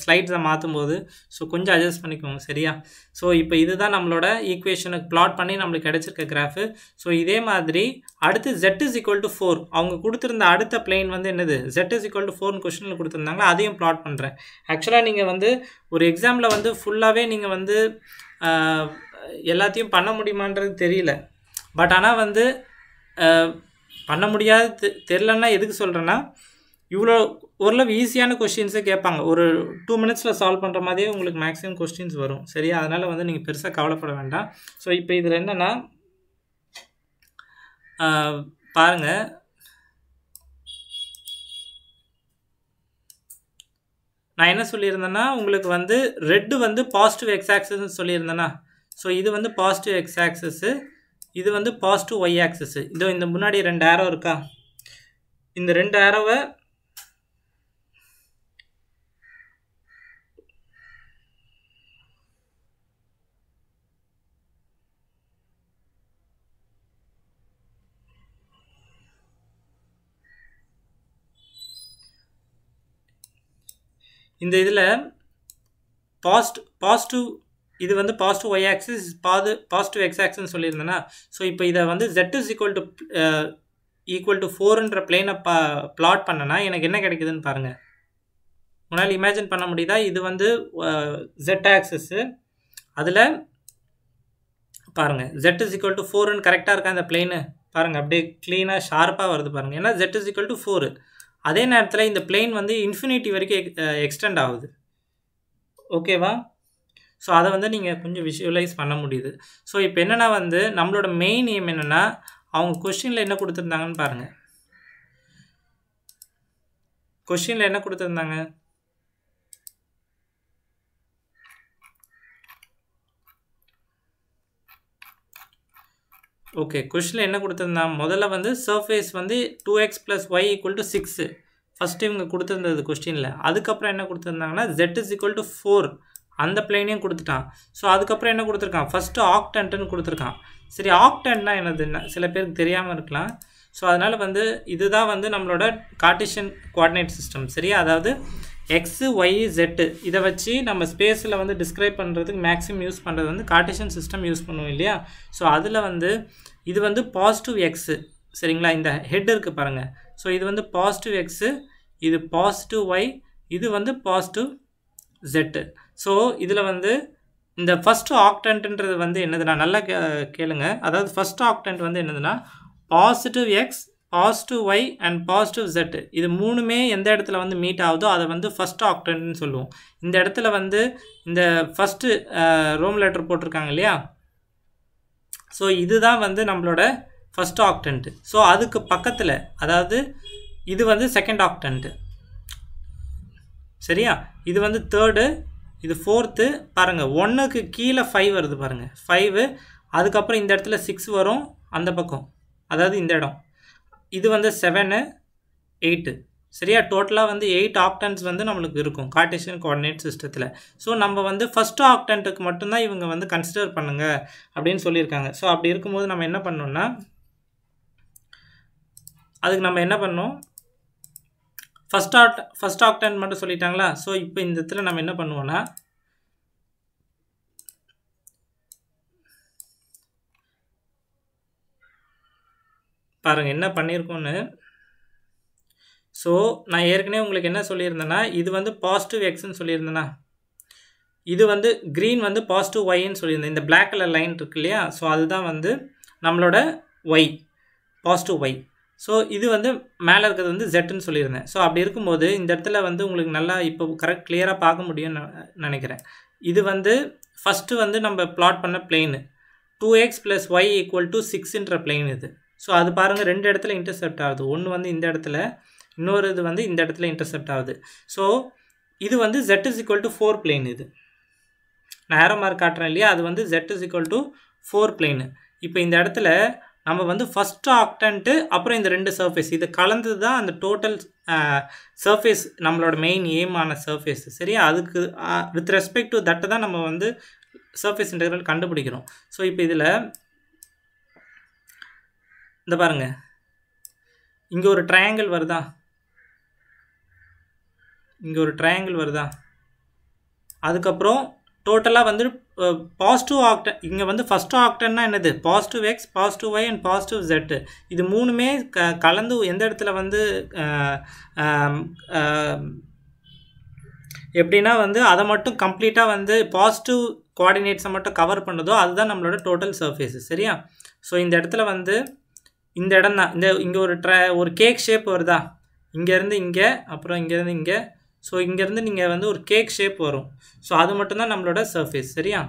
ஸ்லைட்ஸ மாத்தும்போது சோ கொஞ்சம் அட்ஜஸ்ட் பண்ணிக்கோங்க சரியா. சோ இப்போ இதுதான் நம்மளோட ஈக்குவேஷனை பிளாட் பண்ணி நமக்கு கிடைச்சிருக்க கிராஃப். சோ இதே மாதிரி அடுத்து z = four அவங்க கொடுத்திருந்த அடுத்த ப்ளேன் வந்து என்னது z = four னு क्वेश्चनல கொடுத்திருந்தாங்க அதையும் பிளாட் பண்றேன். एक्चुअली நீங்க வந்து ஒரு एग्जामல வந்து ஃபுல்லாவே நீங்க வந்து எல்லாத்தையும் பண்ண முடியுமான்றது தெரியல. பட் ஆனா வந்து பண்ண முடியாது தெரியலன்னா எதுக்கு சொல்றேன்னா இவ்ளோ ஓரளவு ஈஸியான क्वेश्चंस கேட்பாங்க ஒரு two மினிட்ஸ்ல சால்வ் பண்ற மாதிரியே உங்களுக்கு मैक्सिमम क्वेश्चंस வரும் சரியா. அதனால வந்து நீங்க பெருசா கவலைப்பட வேண்டாம். சோ இப்போ இதுல என்னன்னா பாருங்க நான் என்ன சொல்லியிருந்தேன்னா உங்களுக்கு வந்து ரெட் வந்து பாசிட்டிவ் x axis னு சொல்லியிருந்தேனா சோ இது வந்து பாசிட்டிவ் x axis இது வந்து பாசிட்டிவ் y axis இதோ இந்த முன்னாடி ரெண்டு arrow இருக்கா இந்த ரெண்டு arrow-வை இந்த இதுல பாசிட்டிவ் பாசிட்டிவ் இது வந்து பாசிட்டிவ் y axis பாது பாசிட்டிவ் x axis னு சொல்லிருந்தேனா சோ இப்போ இத வந்து z equal to equal to four என்ற plane-அ plot பண்ணனா எனக்கு என்ன கிடைக்குதுன்னு பாருங்க. உங்களால இமேஜின் பண்ண முடியுதா இது வந்து z axis அதுல பாருங்க z equal to four னு கரெக்ட்டா இருக்கா அந்த plane பாருங்க அப்படியே க்ளீனா ஷார்ப்பா வருது பாருங்க. ஏன்னா z equal to four அதே நேரத்துல இந்த plane வந்து infinity வரைக்கும் எக்ஸ்டெண்ட் ஆகுது. ஓகேவா? சோ அத வந்து நீங்க கொஞ்சம் விஷுவலைஸ் பண்ண முடியுது. சோ இப்போ என்னன்னா வந்து நம்மளோட மெயின் எய்ம் என்னன்னா அவங்க क्वेश्चनல என்ன கொடுத்திருந்தாங்கன்னு பாருங்க. क्वेश्चनல என்ன கொடுத்திருந்தாங்க? ஓகே क्वेश्चनல என்ன கொடுத்திருந்தாங்க? முதல்ல வந்து சர்ஃபேஸ் வந்து two x + y = six first இவங்க கொடுத்திருந்தது क्वेश्चनல. அதுக்கு அப்புறம் என்ன கொடுத்திருந்தாங்கன்னா z = four and the plane is கொடுத்துட்டான். சோ அதுக்கு அப்புறம் என்ன கொடுத்திருக்கான் first octant னு கொடுத்திருக்கான். சரி octantனா என்னதுன்னா சில பேருக்கு தெரியாம இருக்கலாம். சோ அதனால வந்து இதுதான் வந்து நம்மளோட கார்ட்டீசியன் கோஆர்டினேட் சிஸ்டம் சரியா. அதாவது x y z இத வச்சு நம்ம ஸ்பேஸ்ல வந்து டிஸ்கிரைப் பண்றதுக்கு மேக்ஸிமம் யூஸ் பண்றது வந்து கார்ட்டீசியன் சிஸ்டம் யூஸ் பண்ணுவோம் இல்லையா. சோ அதுல வந்து இது வந்து பாசிட்டிவ் x சரிங்களா இந்த ஹெட் இருக்கு பாருங்க. சோ இது வந்து பாசிட்டிவ் x இது பாசிட்டிவ் y இது வந்து பாசிட்டிவ் z. சோ இதுல வந்து இந்த ஃபர்ஸ்ட் ஆக்டன்ட்ன்றது வந்து என்னதுன்னா நல்லா கேளுங்க. அதாவது ஃபர்ஸ்ட் ஆக்டன்ட் வந்து என்னதுன்னா positive x positive y and positive z இது மூணுமே எந்த இடத்துல வந்து மீட் ஆகுதோ அத வந்து ஃபர்ஸ்ட் ஆக்டன்ட் னு சொல்லுவோம். இந்த இடத்துல வந்து இந்த ஃபர்ஸ்ட் ரோம் லெட்டர் போட்டுருக்காங்க இல்லையா. சோ இதுதான் வந்து நம்மளோட ஃபர்ஸ்ட் ஆக்டன்ட். சோ அதுக்கு பக்கத்துல அதாவது இது வந்து செகண்ட் ஆக்டன்ட் சரியா. இது வந்து தேர்ட் இது fourth பாருங்க one க்கு கீழ five வருது பாருங்க five அதுக்கு அப்புறம் இந்த இடத்துல six வரும் அந்த பக்கம் அதாவது இந்த இடம் இது வந்து seven eight சரியா. டோட்டலா வந்து eight ஆக்டன்ட்ஸ் வந்து நமக்கு இருக்கும் கார்ட்டீசியன் கோஆர்டினேட் சிஸ்டத்துல. சோ நம்ம வந்து first ஆக்டன்ட்க்கு மட்டும் தான் இவங்க வந்து கன்சிடர் பண்ணுங்க அப்படினு சொல்லிருக்காங்க. சோ அப்படி இருக்கும்போது நம்ம என்ன பண்ணனும்னா அதுக்கு நம்ம என்ன பண்ணனும் first oct first octant மட்டும் சொல்லிட்டாங்களா. சோ இப்போ இந்த இடத்துல நாம என்ன பண்ணுவோம்னா பாருங்க என்ன பண்ணிருக்கோம்னு. சோ நான் ஏற்கனவே உங்களுக்கு என்ன சொல்லியிருந்தேனா இது வந்து பாசிட்டிவ் x னு சொல்லியிருந்தேனா இது வந்து green வந்து பாசிட்டிவ் y னு சொல்லியிருந்தேன். இந்த black color line இருக்கு இல்லையா. சோ அதுதான் வந்து நம்மளோட y பாசிட்டிவ் y. சோ இது வந்து மேல இருக்குது வந்து z ன்னு சொல்லிருந்தேன். சோ அப்படி இருக்கும்போது இந்த இடத்துல வந்து உங்களுக்கு நல்லா இப்போ கரெக்ட் கிளியரா பார்க்க முடியும்னு நினைக்கிறேன். இது வந்து ஃபர்ஸ்ட் வந்து நம்ம பிளாட் பண்ண plane two x + y = six ன்ற ப்ளேன் இது. சோ அது பாருங்க ரெண்டு இடத்துல இன்டர்செப்ட் ஆகுது. ஒன்னு வந்து இந்த இடத்துல இன்னொரு இது வந்து இந்த இடத்துல இன்டர்செப்ட் ஆகுது. ஸோ இது வந்து z is equal to four plane. இது நான் ஏரோ மார்க் காட்டுறேன் இல்லையா, அது வந்து z is equal to four plane. இப்போ இந்த இடத்துல நம்ம வந்து ஃபர்ஸ்ட் ஆக்டன்ட்டு அப்புறம் இந்த ரெண்டு சர்ஃபேஸ் இது கலந்து தான் அந்த டோட்டல் சர்ஃபேஸ் நம்மளோட மெயின் எய்மான சர்ஃபேஸ். சரியா, அதுக்கு வித் ரெஸ்பெக்ட் டு தட்டை தான் நம்ம வந்து சர்ஃபேஸ் இன்டெக்ரல் கண்டுபிடிக்கிறோம். ஸோ இப்போ இதில் இந்த பாருங்கள், இங்கே ஒரு ட்ரையாங்கிள் வருதா, இங்கே ஒரு ட்ரையாங்கிள் வருதா, அதுக்கப்புறம் டோட்டலாக வந்து பாசிட்டிவ் ஆக்டன். இங்கே வந்து ஃபஸ்ட்டு ஆக்டன்னா என்னது, positive x, positive y and positive z. இது மூணுமே க கலந்து எந்த இடத்துல வந்து எப்படின்னா வந்து அதை மட்டும் கம்ப்ளீட்டாக வந்து பாசிட்டிவ் கோஆர்டினேட்ஸை மட்டும் கவர் பண்ணதோ அதுதான் நம்மளோட டோட்டல் சர்ஃபேஸ். சரியா, ஸோ இந்த இடத்துல வந்து இந்த இடம் தான் இந்த இங்கே ஒரு ட்ரை ஒரு கேக் ஷேப் வருதா, இங்கேருந்து இங்கே அப்புறம் இங்கேருந்து இங்கே. ஸோ இங்கேருந்து நீங்கள் வந்து ஒரு கேக் ஷேப் வரும். ஸோ அது மட்டும்தான் நம்மளோட சர்ஃபேஸ். சரியா,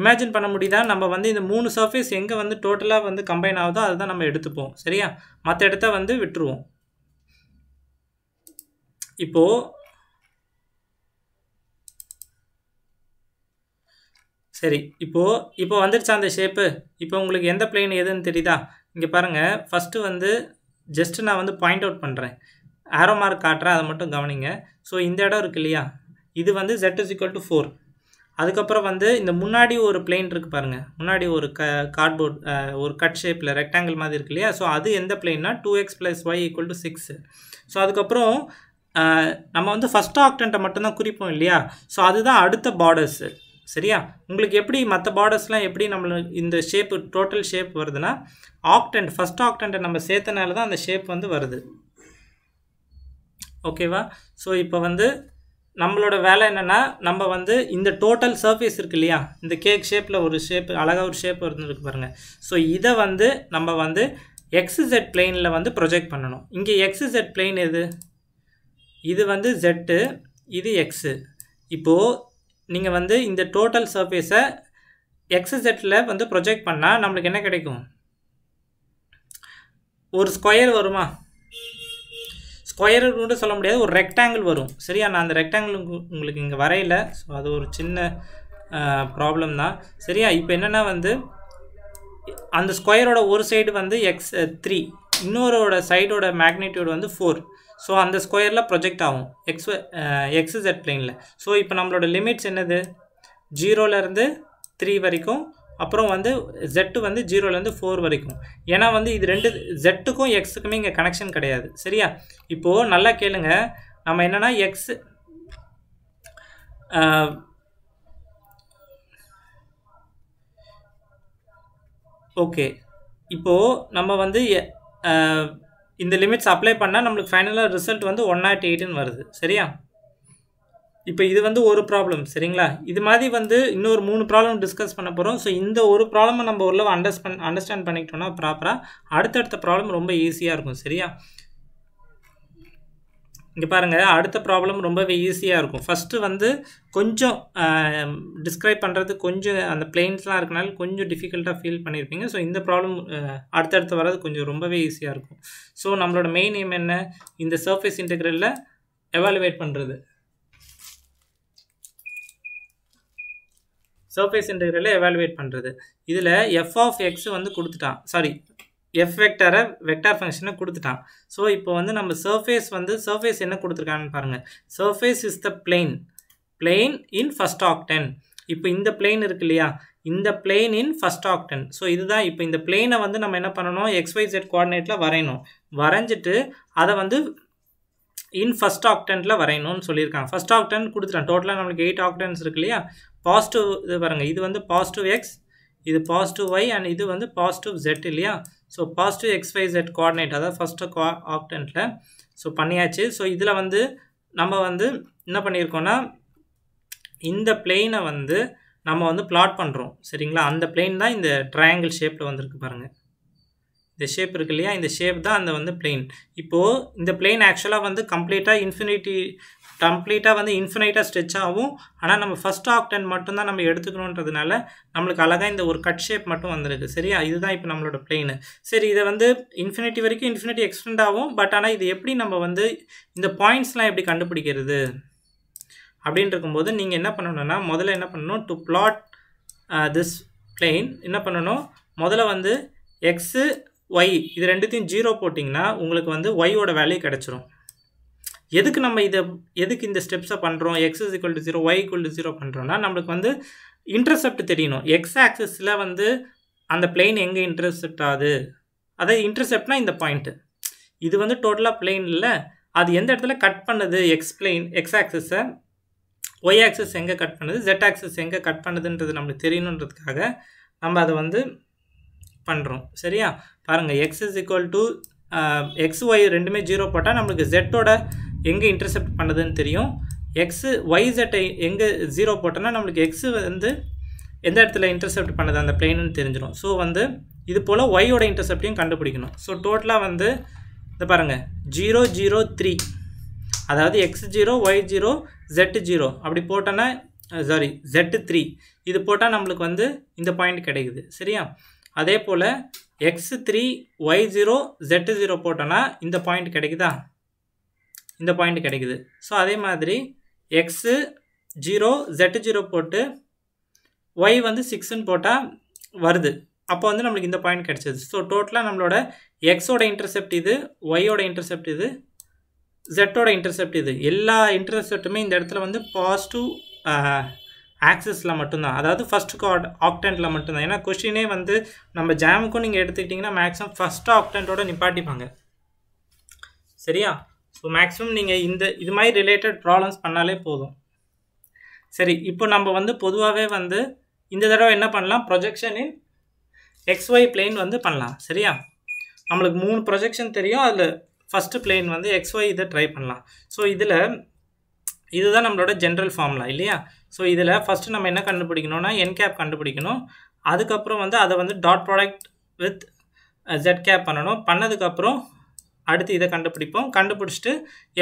இமேஜின் பண்ண முடியுதா, நம்ம வந்து இந்த மூணு சர்ஃபேஸ் எங்கே வந்து டோட்டலாக வந்து கம்பைன் ஆகுதோ அதுதான் நம்ம எடுத்துப்போம். சரியா, மற்ற இடத்த வந்து விட்டுருவோம். இப்போது சரி, இப்போது இப்போ வந்துடுச்சா அந்த ஷேப்பு. இப்போ உங்களுக்கு எந்த பிளேன் எதுன்னு தெரியுதா, இங்கே பாருங்கள். ஃபஸ்ட்டு வந்து ஜஸ்ட்டு நான் வந்து பாயிண்ட் அவுட் பண்ணுறேன், ஆரோ மார்க் காட்டுறேன், அதை மட்டும் கவனிங்க. ஸோ இந்த இடம் இருக்குது இல்லையா, இது வந்து z is equal to four. அதுக்கப்புறம் வந்து இந்த முன்னாடி ஒரு பிளேன் இருக்குது பாருங்கள், முன்னாடி ஒரு க கார்ட்போர்ட் ஒரு கட் ஷேப்பில் ரெக்டாங்கிள் மாதிரி இருக்கு இல்லையா. ஸோ அது எந்த பிளேன்னா two x plus y equal to six. So அதுக்கப்புறம் நம்ம வந்து ஃபஸ்ட் ஆக்டன்ட்டை மட்டும்தான் குறிப்போம் இல்லையா. ஸோ அதுதான் அடுத்த பார்டர்ஸு. சரியா, உங்களுக்கு எப்படி மற்ற பார்டர்ஸ்லாம் எப்படி நம்மளுக்கு இந்த ஷேப்பு டோட்டல் ஷேப் வருதுன்னா ஆக்டன்ட் ஃபஸ்ட் ஆக்டன்ட்டை நம்ம சேர்த்தனால தான் அந்த ஷேப் வந்து வருது. ஓகேவா, ஸோ இப்போ வந்து நம்மளோட வேலை என்னென்னா நம்ம வந்து இந்த டோட்டல் சர்ஃபேஸ் இருக்குது இல்லையா, இந்த கேக் ஷேப்பில் ஒரு ஷேப் அழகாக ஒரு ஷேப் வருதுன்னு பாருங்கள். ஸோ இதை வந்து நம்ம வந்து எக்ஸிசெட் பிளெயினில் வந்து ப்ரொஜெக்ட் பண்ணணும். இங்கே எக்ஸிசெட் பிளெயின் எது, இது வந்து ஜெட்டு, இது எக்ஸு. இப்போது நீங்கள் வந்து இந்த டோட்டல் சர்ஃபேஸை எக்ஸிசெட்டில் வந்து ப்ரொஜெக்ட் பண்ணால் நம்மளுக்கு என்ன கிடைக்கும், ஒரு ஸ்கொயர் வருமா, ஸ்கொயர் கூட சொல்ல முடியாது, ஒரு ரெக்டாங்கிள் வரும். சரியா, நான் அந்த ரெக்டாங்கிள் உங்களுக்கு இங்கே வரையில, ஸோ அது ஒரு சின்ன ப்ராப்ளம் தான். சரியா, இப்போ என்னென்னா வந்து அந்த ஸ்கொயரோட ஒரு சைடு வந்து எக்ஸ் த்ரீ, இன்னொரோட சைடோட மேக்னிடியூட் வந்து ஃபோர். ஸோ அந்த ஸ்கொயரில் ப்ரொஜெக்ட் ஆகும் எக்ஸ் எக்ஸ் ஜெட் பிளேனில். ஸோ இப்போ நம்மளோட லிமிட்ஸ் என்னது, ஜீரோலேருந்து த்ரீ வரைக்கும், அப்புறம் வந்து ஜெட்டு வந்து ஜீரோலேருந்து ஃபோர் வரைக்கும். ஏன்னா வந்து இது ரெண்டு ஜெட்டுக்கும் எக்ஸுக்குமே இங்கே கனெக்ஷன் கிடையாது. சரியா, இப்போது நல்லா கேளுங்க, நம்ம என்னென்னா எக்ஸ் ஓகே. இப்போது நம்ம வந்து இந்த லிமிட்ஸ் அப்ளை பண்ணால் நம்மளுக்கு ஃபைனலாக ரிசல்ட் வந்து ஒன் நாட் எயிட்டுன்னு வருது. சரியா, இப்போ இது வந்து ஒரு ப்ராப்ளம். சரிங்களா, இது மாதிரி வந்து இன்னொரு மூணு ப்ராப்ளம் டிஸ்கஸ் பண்ண போகிறோம். ஸோ இந்த ஒரு ப்ராப்ளமை நம்ம ஓரளவு அண்டர்ஸ் பண் அண்டர்ஸ்டாண்ட் பண்ணிக்கிட்டோம்னா ப்ராப்பராக அடுத்தடுத்த ப்ராப்ளம் ரொம்ப ஈஸியாக இருக்கும். சரியா, இங்கே பாருங்கள், அடுத்த ப்ராப்ளம் ரொம்பவே ஈஸியாக இருக்கும். ஃபஸ்ட்டு வந்து கொஞ்சம் டிஸ்கிரைப் பண்ணுறது கொஞ்சம் அந்த பிளெயின்ஸ்லாம் இருக்கனால கொஞ்சம் டிஃபிகல்ட்டாக ஃபீல் பண்ணியிருப்பீங்க. ஸோ இந்த ப்ராப்ளம் அடுத்தடுத்து வர்றது கொஞ்சம் ரொம்பவே ஈஸியாக இருக்கும். ஸோ நம்மளோட மெயின் எய்ம் என்ன, இந்த சர்ஃபேஸ் இன்டெக்ரலில் எவாலுவேட் பண்ணுறது, சர்ஃபேஸ் இன்டெக்ரலில் எவாலுவேட் பண்ணுறது. இதில் எஃப் ஆஃப் எக்ஸ் வந்து கொடுத்துட்டான், சாரி எஃப் வெக்டரை வெக்டார் ஃபங்க்ஷனை கொடுத்துட்டான். ஸோ இப்போ வந்து நம்ம சர்ஃபேஸ் வந்து சர்ஃபேஸ் என்ன கொடுத்துருக்காங்கன்னு பாருங்கள். Surface is the plane plane in first octant. இப்போ இந்த பிளேன் இருக்கு இல்லையா, இந்த plane in first octant. So இதுதான் இப்போ இந்த பிளேனை வந்து நம்ம என்ன பண்ணணும், எக்ஸ்ஒய்செட் கோஆர்டினேட்டில் வரையணும். வரைஞ்சிட்டு அதை வந்து இன் ஃபஸ்ட் ஆக்டனில் வரையணும்னு சொல்லியிருக்காங்க. ஃபஸ்ட் ஆக்டன் கொடுத்துட்டான். டோட்டலாக நம்மளுக்கு எயிட் ஆக்டன்ஸ் இருக்கு இல்லையா. பாசிட்டிவ் இது பாருங்கள், இது வந்து பாசிட்டிவ் எக்ஸ், இது பாசிட்டிவ் ஒய் அண்ட் இது வந்து பாசிட்டிவ் ஜெட் இல்லையா. So positive x y z coordinate, அதாவது ஃபஸ்ட்டு கோ ஆக்டன்ட்டில் ஸோ பண்ணியாச்சு. ஸோ இதில் வந்து நம்ம வந்து என்ன பண்ணியிருக்கோன்னா இந்த பிளெயினை வந்து நம்ம வந்து பிளாட் பண்ணுறோம். சரிங்களா, அந்த பிளெயின் தான் இந்த ட்ரையாங்கிள் ஷேப்பில் வந்துருக்கு பாருங்கள். இந்த ஷேப் இருக்குது இல்லையா, இந்த ஷேப் தான் அந்த வந்து பிளெயின். இப்போது இந்த பிளெயின் ஆக்சுவலாக வந்து கம்ப்ளீட்டாக infinity complete ah infinite stretch ஆகும். ஆனா நம்ம first octant மட்டும் தான் நம்ம எடுத்துக்கணும்ன்றதனால நமக்கு அழகா இந்த ஒரு cut shape மட்டும் வந்திருக்கு. சரியா இதுதான் இப்போ நம்மளோட plane. சரி இது வந்து infinity வரைக்கும் infinity extend ஆகும். பட் ஆனா இது எப்படி நம்ம வந்து இந்த pointsலாம் எப்படி கண்டுபிடிக்கிறது அப்படின்றக்கும்போது நீங்க என்ன பண்ணணும்னா முதல்ல என்ன பண்ணனும் to plot uh, this plane என்ன பண்ணனும் முதல்ல வந்து x y இது ரெண்டுத்தையும் zero போடிங்கனா உங்களுக்கு வந்து y ஓட வேல்யூ கிடைச்சிரும் எதுக்கு நம்ம இத எதுக்கு இந்த ஸ்டெப்ஸ பண்றோம் x is equal to zero y equal to zero பண்றோம்னா நமக்கு வந்து இன்டர்செப்ட் தெரியணும் x ஆக்சிஸ்ல வந்து அந்த plane எங்க இன்டர்செப்ட் ஆது அத இன்டர்செப்ட்னா இந்த பாயிண்ட் இது வந்து டோட்டலா plane இல்ல அது எந்த இடத்துல கட் பண்ணுது x plane x axis y axis எங்க கட் பண்ணுது z axis எங்க கட் பண்ணுதுன்றது நமக்கு தெரியணும்ன்றதுக்காக நம்ம அத வந்து பண்றோம் சரியா பாருங்க x is equal to uh, xy ரெண்டுமே zero போட்டா நமக்கு z ஓட எங்க இன்டர்செப்ட் பண்ணுதுன்னு தெரியும் x yz எங்க zero போட்டனா நமக்கு x வந்து எந்த இடத்துல இன்டர்செப்ட் பண்ணுது அந்த plane னு தெரிஞ்சிரும் சோ வந்து இது போல y ஓட இன்டர்செப்ட்டையும் கண்டுபிடிக்கணும் சோ டோட்டலா வந்து இத பாருங்க zero zero three அதாவது x zero y zero z zero அப்படி போட்டனா sorry z three இது போட்டா நமக்கு வந்து இந்த பாயிண்ட் கிடைக்குது சரியா அதே போல x three y zero z zero போட்டனா இந்த பாயிண்ட் கிடைக்குதா இந்த பாயிண்ட் கிடைக்குது சோ அதே மாதிரி x zero z zero போட்டு y வந்து six ன்னு போட்டா வருது அப்ப வந்து நமக்கு இந்த பாயிண்ட் கிடைச்சது சோ டோட்டலா நம்மளோட x ஓட இன்டர்செப்ட் இது y ஓட இன்டர்செப்ட் இது z ஓட இன்டர்செப்ட் இது எல்லா இன்டர்செப்ட்டுமே இந்த இடத்துல வந்து positive Axis la mattum dhaan adhaadu first octant la mattum dhaan ena question e vandu nama jam ku neenga eduthitingna maximum first octant oda nipatti panga seriya so maximum neenga inda idu mai related problems pannale podum seri ipo nama vandu poduvave vandu inda thadava enna pannalam projection in xy plane vandu pannalam seriya namalukku moonu projection theriyum adha first plane vandu xy idha try pannalam so idhila இதுதான் நம்மளோட general formula இல்லையா so இதுல first நம்ம என்ன கண்டுபிடிக்கணும்னா n cap கண்டுபிடிக்கணும் அதுக்கு அப்புறம் வந்து அத வந்து dot product with z cap பண்ணனும் பண்ணதுக்கு அப்புறம் அடுத்து இத கண்டுபிடிப்போம் கண்டுபிடிச்சிட்டு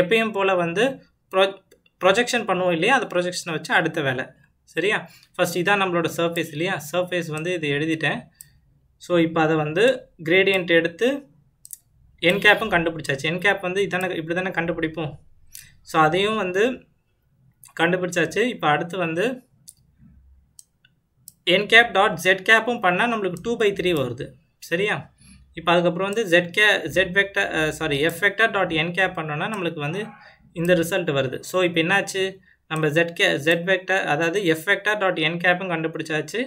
எப்பவும் போல வந்து ப்ரொஜெக்ஷன் பண்ணுவோம் இல்லையா அந்த ப்ரொஜெக்ஷனை வச்சு அடுத்த வேளை சரியா ஃபர்ஸ்ட் இதான் நம்மளோட சர்ஃபேஸ் இல்லையா சர்ஃபேஸ் வந்து இது எழுதிட்டேன் சோ இப்போ அத வந்து கிரேடியன்ட் எடுத்து n கேப்பும் கண்டுபிடிச்சாச்சு n கேப் வந்து இதான இப்படி தான கண்டுபிடிப்போம் சோ அதையும் வந்து கண்டுபிடிச்சாச்சு இப்போ அடுத்து வந்து n cap dot z cap உம் பண்ணா நமக்கு two by three வருது சரியா இப்போ அதுக்கு அப்புறம் வந்து z cap z vector uh, sorry f vector dot n cap பண்ணோம்னா நமக்கு வந்து இந்த ரிசல்ட் வருது சோ இப்போ என்னாச்சு நம்ம z z vector அதாவது f vector dot n cap உம் கண்டுபிடிச்சாச்சு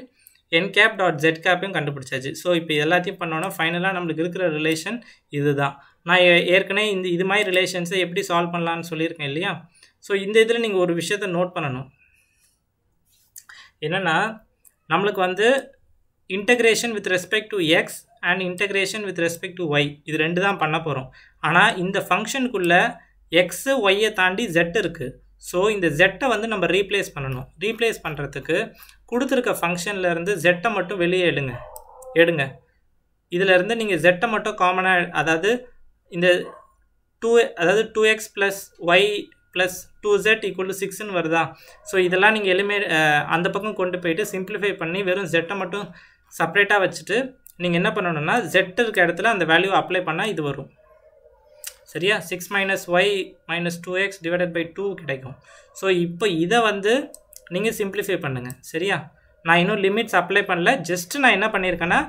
n cap dot z cap உம் கண்டுபிடிச்சாச்சு சோ இப்போ எல்லாத்தையும் பண்ணோம்னா ஃபைனலா நமக்கு இருக்கிற ரிலேஷன் இதுதான் நான் ஏற்கனவே இந்த இது மாதிரி ரிலேஷன்ஸ் எப்படி சால்வ் பண்ணலாம்னு சொல்லிருக்கேன் இல்லையா So, இந்த இடத்துல நீங்க ஒரு விஷயத்தை நோட் பண்ணனும் என்னன்னா நமக்கு வந்து integration with respect to x and integration with respect to y இது ரெண்டு தான் பண்ண போறோம் ஆனா இந்த ஃபங்ஷனுக்குள்ள x y ஐ தாண்டி z இருக்கு சோ இந்த z ஐ வந்து நம்ம ரீப்ளேஸ் பண்ணனும் ரீப்ளேஸ் பண்றதுக்கு கொடுத்திருக்க ஃபங்ஷன்ல இருந்து z ஐ மட்டும் வெளியே எடுங்க எடுங்க இதில இருந்து நீங்க z ஐ மட்டும் காமனா அதாவது இந்த two அதாவது two x plus y plus two z equal to six ன்னு வருதா சோ இதெல்லாம் நீங்க எலிமினேட் அந்த பக்கம் கொண்டு போய்ட்டு சிம்பிளிஃபை பண்ணி வெறும் z மட்டும் செப்பரேட்டா வச்சிட்டு நீங்க என்ன பண்ணனும்னா z இருக்க இடத்துல அந்த வேல்யூ அப்ளை பண்ணா இது வரும் சரியா six minus y minus two x divided by two கிடைக்கும் சோ இப்போ இத வந்து நீங்க சிம்பிளிஃபை பண்ணுங்க சரியா நான் இன்னும் லிமிட்ஸ் அப்ளை பண்ணல ஜஸ்ட் நான் என்ன பண்ணிருக்கேனா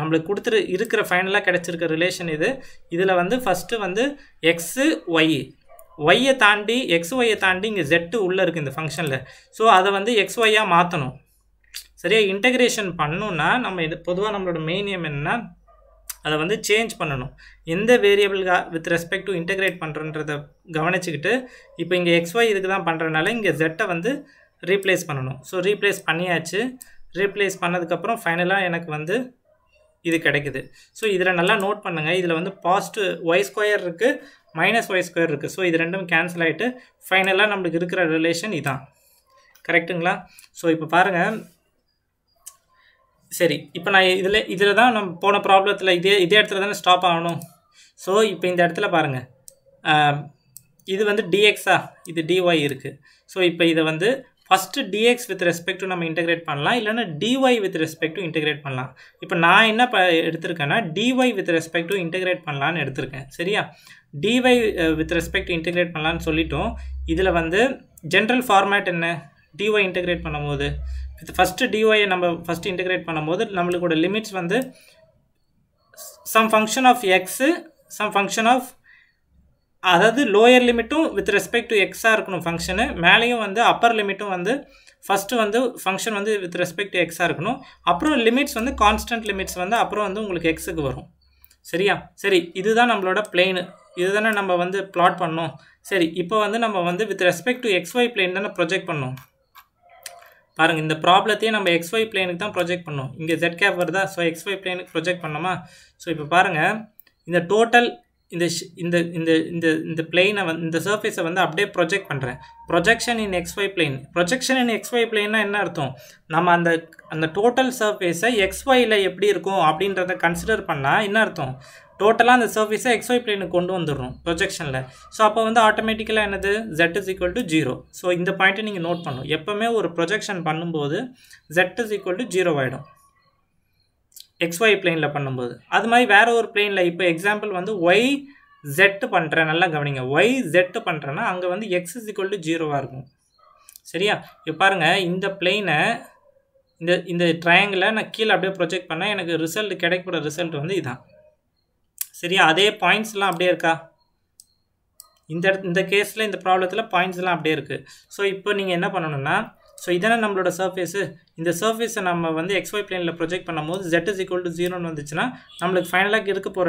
நமக்கு கொடுத்து இருக்கிற ஃபைனலா கிடைச்சிருக்க ரிலேஷன் இது இதுல வந்து ஃபர்ஸ்ட் வந்து x y y ஐ தாண்டி xy ஐ தாண்டி இங்க z உள்ள இருக்கு இந்த ஃபங்ஷன்ல சோ அத வந்து xy ஆ மாத்தணும் சரியா இன்டகிரேஷன் பண்ணனும்னா நம்ம இது பொதுவா நம்மளோட மெயின் எய்ம் என்னன்னா அத வந்து சேஞ்ச் பண்ணனும் எந்த வேரியபிள்கா வித் ரெஸ்பெக்ட் டு இன்டகிரேட் பண்றன்றத கவனிச்சிட்டு இப்போ இங்க xy இதுக்கு தான் பண்றனால இங்க z ஐ வந்து ரீப்ளேஸ் பண்ணனும் சோ ரீப்ளேஸ் பண்ணியாச்சு ரீப்ளேஸ் பண்ணதுக்கு அப்புறம் ஃபைனலா எனக்கு வந்து இது கிடைக்குது சோ இதல நல்லா நோட் பண்ணுங்க இதல வந்து பாசிட்டிவ் y squared இருக்கு minus y squared இருக்கு சோ இது ரெண்டும் கேன்சல் ஆயிட்டு ஃபைனலா நமக்கு இருக்கிற ரிலேஷன் இதான் கரெக்ட்டுங்களா சோ இப்போ பாருங்க சரி இப்போ நான் இதல இதல தான் நம்ம போன ப்ராப்ளத்துல இதே இதே இடத்துல தான் ஸ்டாப் ஆகணும் சோ இப்போ இந்த இடத்துல பாருங்க இது வந்து dx ஆ இது dy இருக்கு சோ இப்போ இத வந்து first dx with respect to நம்ம integrate பண்ணலாம் இல்லனா dy with respect to integrate பண்ணலாம் இப்போ நான் என்ன எடுத்துர்க்கேன்னா dy with respect to integrate பண்ணலாம்னு எடுத்துர்க்கேன் சரியா dy with respect to integrate பண்ணலாம்னு சொல்லிட்டோம் இதுல வந்து general format என்ன dy integrate பண்ணும்போது first dy நம்ம first integrate பண்ணும்போது நமக்குட limits வந்து some function of x some function of அதாவது lower limit with respect to x இருக்கணும் function மேலயும் வந்து upper limit வந்து first வந்து function வந்து with respect to x இருக்கணும் அப்புறம் லிமிட்ஸ் வந்து constant limits வந்து அப்புறம் வந்து உங்களுக்கு x க்கு வரும் சரியா சரி இதுதான் நம்மளோட plane இதுதானே நம்ம வந்து plot பண்ணோம் சரி இப்போ வந்து நம்ம வந்து with respect to xy plane தான project பண்ணோம் பாருங்க இந்த ப்ராப்ளத்தை நம்ம xy plane க்கு தான் project பண்ணோம் இங்க z cap வருதா சோ xy plane க்கு project பண்ணோமா சோ இப்போ பாருங்க இந்த total In the, in the, in the, in the, in the plane, in the surface, update project projection in xy plane. Projection in xy plane is the total surface xy la consider panna total on the surface xy plane projection la. So appo automatically z is equal to zero. So in the point you note pannu. Eppovume or projection pannum z is equal to zero aidum. xy plane la பண்ணும்போது அது மாதிரி வேற ஒரு plane ல இப்போ example வந்து y z பண்றேன் நல்லா கவனிங்க y z பண்றேனா அங்க வந்து x = zero ஆ இருக்கும் சரியா இப்போ பாருங்க இந்த plane இந்த இந்த triangle நான் கீழ அப்படியே ப்ரொஜெக்ட் பண்ணா எனக்கு ரிசல்ட் கிடைக்குற ரிசல்ட் வந்து இதான் சரியா அதே பாயிண்ட்ஸ்லாம் அப்படியே இருக்கா இந்த இந்த கேஸ்ல இந்த ப்ராப்ளத்துல பாயிண்ட்ஸ்லாம் அப்படியே இருக்கு சோ இப்போ நீங்க என்ன பண்ணனும்னா So, this is our surface. In the surface, we xy plane project z is equal to zero. We final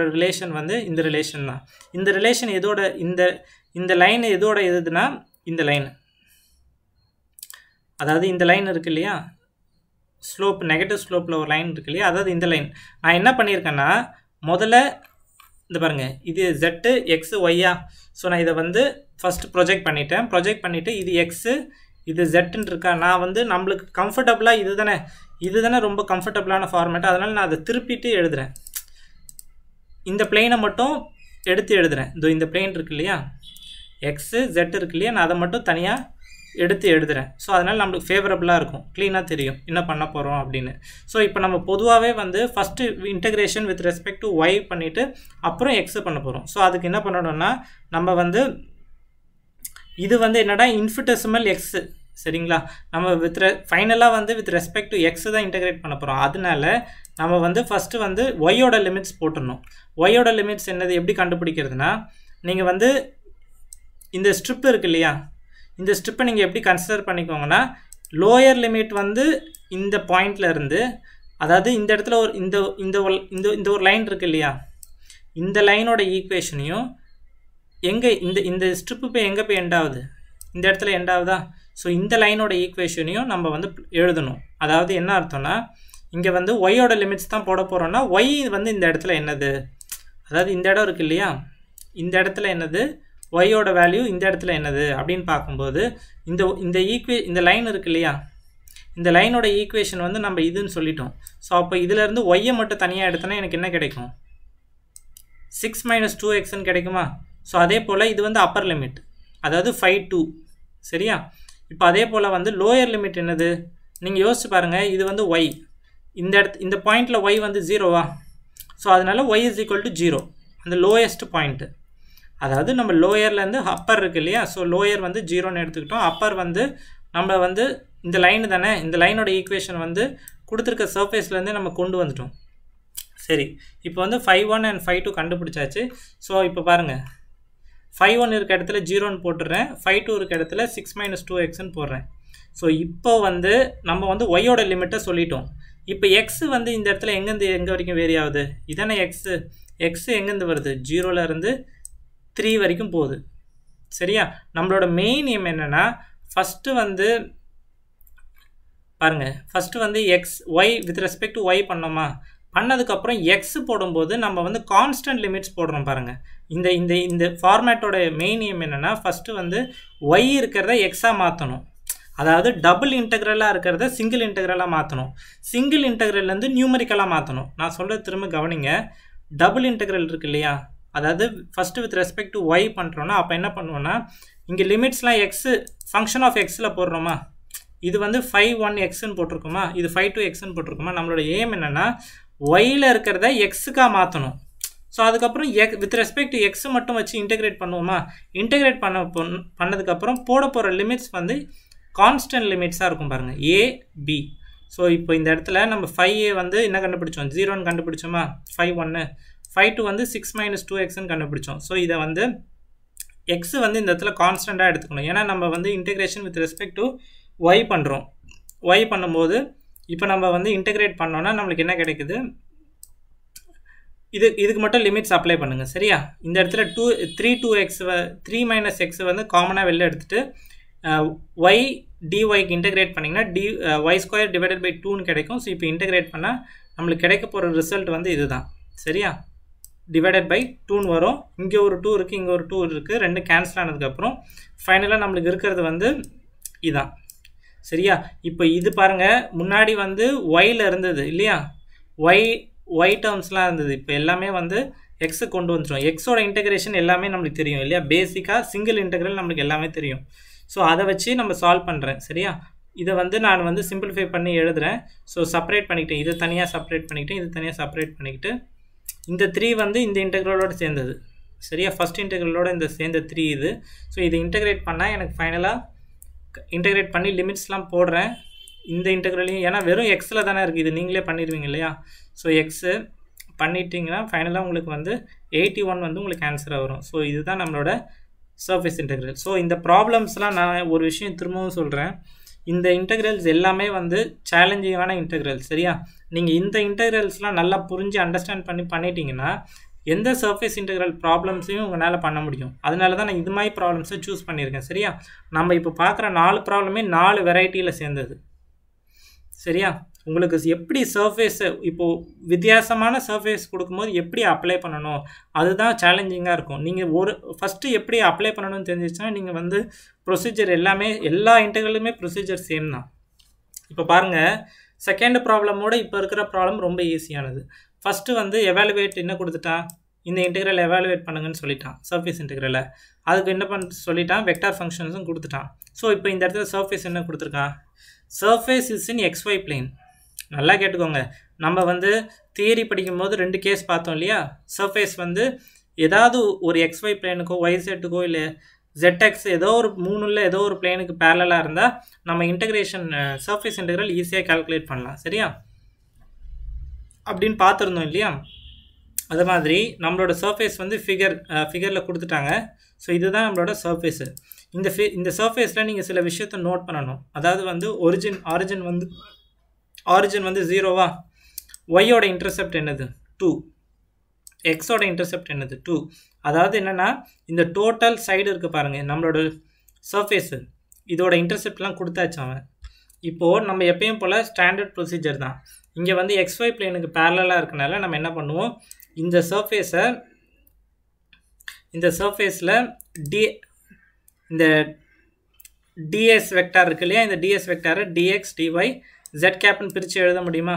relation in the relation. In the relation, in the line, in the line. That is in the line. Slope, negative slope line. That is in the line. I am going to This is z, x, y. So, I am going to first project. Project this is x. This is Z and Rika. Now, when the comfortable either than a either than a rumba comfortable on a format, another three P T edre in the plane a motto edit the edre, though in the plane Riklia X, Z Riklia, and other motto Tania edit the edre. So, another number favorable arco, clean a theory in a panaporo of dinner. So, Ipanama Poduave and the first integration with respect to Y panita, upper X panaporo. So, other Kinapanadona number one the இது வந்து என்னடா இன்ஃபினிட்டசிமல் x சரிங்களா நம்ம with ஃபைனலா வந்து with respect to x தான் integrate பண்ணப் போறோம் அதனால நாம வந்து ஃபர்ஸ்ட் வந்து y ஓட லிமிட்ஸ் போட்டுறணும் y ஓட லிமிட்ஸ் என்னது எப்படி கண்டுபிடிக்கிறதுனா நீங்க வந்து இந்த ஸ்ட்ரிப் இருக்கு இல்லையா இந்த ஸ்ட்ரிப்பை நீங்க எப்படி கன்சிடர் பண்ணிக்கோங்கனா லோயர் லிமிட் வந்து இந்த பாயிண்ட்ல இருந்து அதாவது இந்த இடத்துல ஒரு இந்த இந்த இந்த ஒரு லைன் இருக்கு இல்லையா இந்த லைனோட ஈக்குவேஷனையும் எங்க இந்த இந்த ஸ்ட்ரிப் பே எங்க பே எண்ட் ஆவுது இந்த இடத்துல எண்ட் ஆவுதா சோ இந்த லைனோட ஈக்குவேஷனையும் நம்ம வந்து எழுதணும் அதாவது என்ன அர்த்தம்னா இங்க வந்து y ஓட லிமிட்ஸ் தான் போட போறோம்னா y வந்து இந்த இடத்துல என்னது அதாவது இந்த இடம் இருக்கு இல்லையா இந்த இடத்துல என்னது y ஓட வேல்யூ இந்த இடத்துல என்னது அப்படிን பாக்கும்போது இந்த இந்த ஈக்குவே இந்த லைன் இருக்கு இல்லையா இந்த லைனோட ஈக்குவேஷன் வந்து நம்ம இதுன்னு சொல்லிட்டோம் சோ அப்ப இதில இருந்து y மட்டும் தனியா எடுத்தனா எனக்கு என்ன கிடைக்கும் six minus two x ன்னு கிடைக்குமா So, அதே போல இது வந்து upper limit. அதாவது five two. சரியா? இப்போ அதே போல வந்து lower limit என்னது? நீங்க யோசிச்சு பாருங்க இது வந்து y. இந்த இந்த பாயிண்ட்ல y வந்து zero-வா? சோ அதனால y is equal to zero. அந்த lowest point. அதாவது நம்ம lowerல இருந்து upper இருக்கு இல்லையா? சோ lower வந்து zero ன்னு எடுத்துக்கிட்டோம். upper வந்து நம்ம வந்து இந்த லைன் தானே இந்த லைனோட ஈக்குவேஷன் வந்து கொடுத்திருக்க சர்ஃபேஸ்ல இருந்து நம்ம கொண்டு வந்துட்டோம். சரி. இப்போ வந்து five one and five two கண்டுபிடிச்சாச்சு. சோ இப்போ பாருங்க five one இருக்க இடத்துல zero ன்னு போட்டுறேன் five two இருக்க இடத்துல six minus two x ன்னு போடுறேன் சோ இப்போ வந்து நம்ம வந்து y ஓட லிமிட்ட சொல்லிட்டோம் இப்போ x வந்து இந்த இடத்துல எங்க இருந்து எங்க வரைக்கும் வேரி ஆகுது இதானே x x எங்க இருந்து வருது zero ல இருந்து three வரைக்கும் போகுது சரியா நம்மளோட மெயின் எய்ம் என்னன்னா ஃபர்ஸ்ட் வந்து பாருங்க ஃபர்ஸ்ட் வந்து x y with respect to y பண்ணோமா பண்ணதுக்கு அப்புறம் x போடும்போது நம்ம வந்து கான்ஸ்டன்ட் லிமிட்ஸ் போடுறோம் பாருங்க இந்த இந்த இந்த ஃபார்மட்டோட மெயின் எய்ம் என்னன்னா ஃபர்ஸ்ட் வந்து y இருக்கறதை x ஆ மாத்தணும் அதாவது டபுள் இன்டகிரலா இருக்கறதை சிங்கிள் இன்டகிரலா மாத்தணும் சிங்கிள் இன்டகிரல்ல இருந்து நியூமரிக்கலா மாத்தணும் நான் சொல்றது திரும்ப கவனிங்க டபுள் இன்டகிரல் இருக்கு இல்லையா That first with respect to y பண்றோம்னா அப்ப என்ன பண்ணுவோம்னா இங்க லிமிட்ஸ்ல x function of x ல போடுறோமா இது வந்து five one x ன்னு போட்டுருக்குமா இது five two x ன்னு போட்டுருக்குமா நம்மளோட aim என்னன்னா y ல இருக்குறதை x க்கு மாத்தணும் சோ அதுக்கு அப்புறம் with respect to x மட்டும் வச்சு இன்டகிரேட் பண்ணுவோமா இன்டகிரேட் பண்ண பண்ணதுக்கு அப்புறம் போட போற லிமிட்ஸ் வந்து கான்ஸ்டன்ட் லிமிட்ஸா இருக்கும் பாருங்க a b சோ இப்போ இந்த இடத்துல நம்ம five a வந்து என்ன கண்டுபிடிச்சோம் zero ன்னு கண்டுபிடிச்சோமா five one five two வந்து six minus two x ன்னு கண்டுபிடிச்சோம் சோ இத வந்து x வந்து இந்த இடத்துல கான்ஸ்டன்ட்டா எடுத்துக்கணும் ஏனா நம்ம வந்து integration with respect to y பண்றோம் y பண்ணும்போது இப்போ நம்ம வந்து இன்டகிரேட் பண்ணோம்னா நமக்கு என்ன கிடைக்குது இது இதுக்கு மட்டும் லிமிட்ஸ் அப்ளை பண்ணுங்க சரியா இந்த இடத்துல two three two x three minus x வந்து காமனா வெளிய எடுத்துட்டு y dy க்கு இன்டகிரேட் பண்ணீங்கனா y squared divided by two ன்னு கிடைக்கும் சோ இப்போ இன்டகிரேட் பண்ணா நமக்கு கிடைக்க போற ரிசல்ட் வந்து இதுதான் சரியா divided by two ன்னு வரும் இங்க ஒரு two இருக்கு இங்க ஒரு two இருக்கு ரெண்டு கேன்சல் ஆனதுக்கு அப்புறம் ஃபைனலா நமக்கு இருக்குறது வந்து இதான் சரியா இப்போ இது பாருங்க முன்னாடி வந்து y ல இருந்தது இல்லையா y y டம்ஸ்லாம் இருந்தது இப்போ எல்லாமே வந்து x கொண்டு வந்துறோம் x ஓட இன்டகிரேஷன் எல்லாமே நமக்கு தெரியும் இல்லையா பேசிக்கா சிங்கிள் இன்டகிரல் நமக்கு எல்லாமே தெரியும் சோ அத வச்சு நம்ம சால்வ் பண்றேன் சரியா இத வந்து நான் வந்து சிம்பிளிஃபை பண்ணி எழுதுறேன் சோ செப்பரேட் பண்ணிட்டேன் இத தனியா செப்பரேட் பண்ணிட்டேன் இத தனியா செப்பரேட் பண்ணிட்டு இந்த three வந்து இந்த இன்டகிரலோட சேர்ந்தது சரியா ஃபர்ஸ்ட் இன்டகிரலோட இந்த சேர்ந்த three இது சோ இத இன்டகிரேட் பண்ணா எனக்கு ஃபைனலா integrate பண்ணி லிமிட்ஸ்லாம் போடுறேன் இந்த இன்டகிரலையும் ஏனா வெறும் x ல தான இருக்கு இது நீங்களே பண்ணிடுவீங்க இல்லையா சோ x பண்ணிட்டீங்கனா ஃபைனலா உங்களுக்கு வந்து eighty-one வந்து உங்களுக்கு ஆன்சர் வரும் சோ இதுதான் நம்மளோட சர்ஃபேஸ் இன்டகிரல் சோ இந்த ப்ராப்ளம்ஸ்லாம் நான் ஒரு விஷயம் திரும்பவும் சொல்றேன் இந்த இன்டகிரல்ஸ் எல்லாமே வந்து சவாலஞ்சிங்கான இன்டகிரல் சரியா நீங்க இந்த இன்டகிரல்ஸ்லாம் நல்லா புரிஞ்சு அண்டர்ஸ்டாண்ட் பண்ணி பண்ணிட்டீங்கனா எந்த சர்ஃபேஸ் இன்டகிரல் ப்ராப்ளம்ஸையும் உங்களால பண்ண முடியும் அதனால தான் நான் இது மாதிரி ப்ராப்ளம்ஸை चूஸ் பண்ணியிருக்கேன் சரியா நம்ம இப்போ பார்க்குற நாலு ப்ராப்ளமே நாலு வெரைட்டில சேர்ந்தது சரியா உங்களுக்கு எப்படி சர்ஃபேஸ் இப்போ வித்தியாசமான சர்ஃபேஸ் கொடுக்கும்போது எப்படி அப்ளை பண்ணணும் அதுதான் சவாலஞ்சிங்கா இருக்கும் நீங்க ஒரு ஃபர்ஸ்ட் எப்படி அப்ளை பண்ணணும்னு தெரிஞ்சிச்சா நீங்க வந்து ப்ரொசீஜர் எல்லாமே எல்லா இன்டகிரலுமே ப்ரொசீஜர் சேம் தான் இப்போ பாருங்க செகண்ட் ப்ராப்ளமோட இப்போ இருக்கிற ப்ராப்ளம் ரொம்ப ஈஸியானது First வந்து evaluate என்ன கொடுத்துட்டா இந்த இன்டகிரல் evaluate பண்ணுங்கன்னு சொல்லிட்டான் சர்ஃபேஸ் இன்டகிரலை அதுக்கு என்ன பண்ண சொல்லிட்டான் வெக்டார் ஃபங்க்ஷன்ஸும் கொடுத்துட்டான் சோ இப்போ இந்த இடத்துல சர்ஃபேஸ் என்ன கொடுத்திருக்கான் surface is in xy plane நல்லா கேட்டுக்கோங்க நம்ம வந்து தியரி படிக்கும்போது ரெண்டு கேஸ் பார்த்தோம் இல்லையா சர்ஃபேஸ் வந்து ஏதாவது ஒரு xy பிளேனுக்கோ yz ட்டுக்கோ இல்ல zx ஏதோ ஒரு மூணுல ஏதோ ஒரு பிளேனுக்கு parallel-ஆ இருந்தா நம்ம இன்டகிரேஷன் சர்ஃபேஸ் இன்டகிரல் ஈஸியா கால்குலேட் பண்ணலாம் சரியா அப்படிን பாத்துறோம் இல்லையா அதே மாதிரி நம்மளோட சர்ஃபேஸ் வந்து ஃபிகர் ஃபிகர்ல கொடுத்துட்டாங்க சோ இதுதான் நம்மளோட சர்ஃபேஸ் இந்த இந்த சர்ஃபேஸ்ல நீங்க சில விஷயத்தை நோட் பண்ணனும் அதாவது வந்து origin origin வந்து origin வந்து zero-வா y ஓட இன்டர்செப்ட் என்னது two x ஓட இன்டர்செப்ட் என்னது two அதாவது என்னன்னா இந்த டோட்டல் சைடு இருக்கு பாருங்க நம்மளோட சர்ஃபேஸ் இதோட இன்டர்செப்ட்லாம் கொடுத்தாச்சு அவன் இப்போ நம்ம எப்பவும் போல ஸ்டாண்டர்ட் ப்ரொசீஜர் தான் இங்க வந்து xy பிளேனுக்கு parallel-ஆ இருக்கனால நம்ம என்ன பண்ணுவோம் இந்த சர்ஃபேஸை இந்த சர்ஃபேஸ்ல d இந்த ds வெக்டார் இருக்கு இல்லையா இந்த ds வெக்டாரை dx dy z cap ன்னு பிரிச்சு எழுத முடியுமா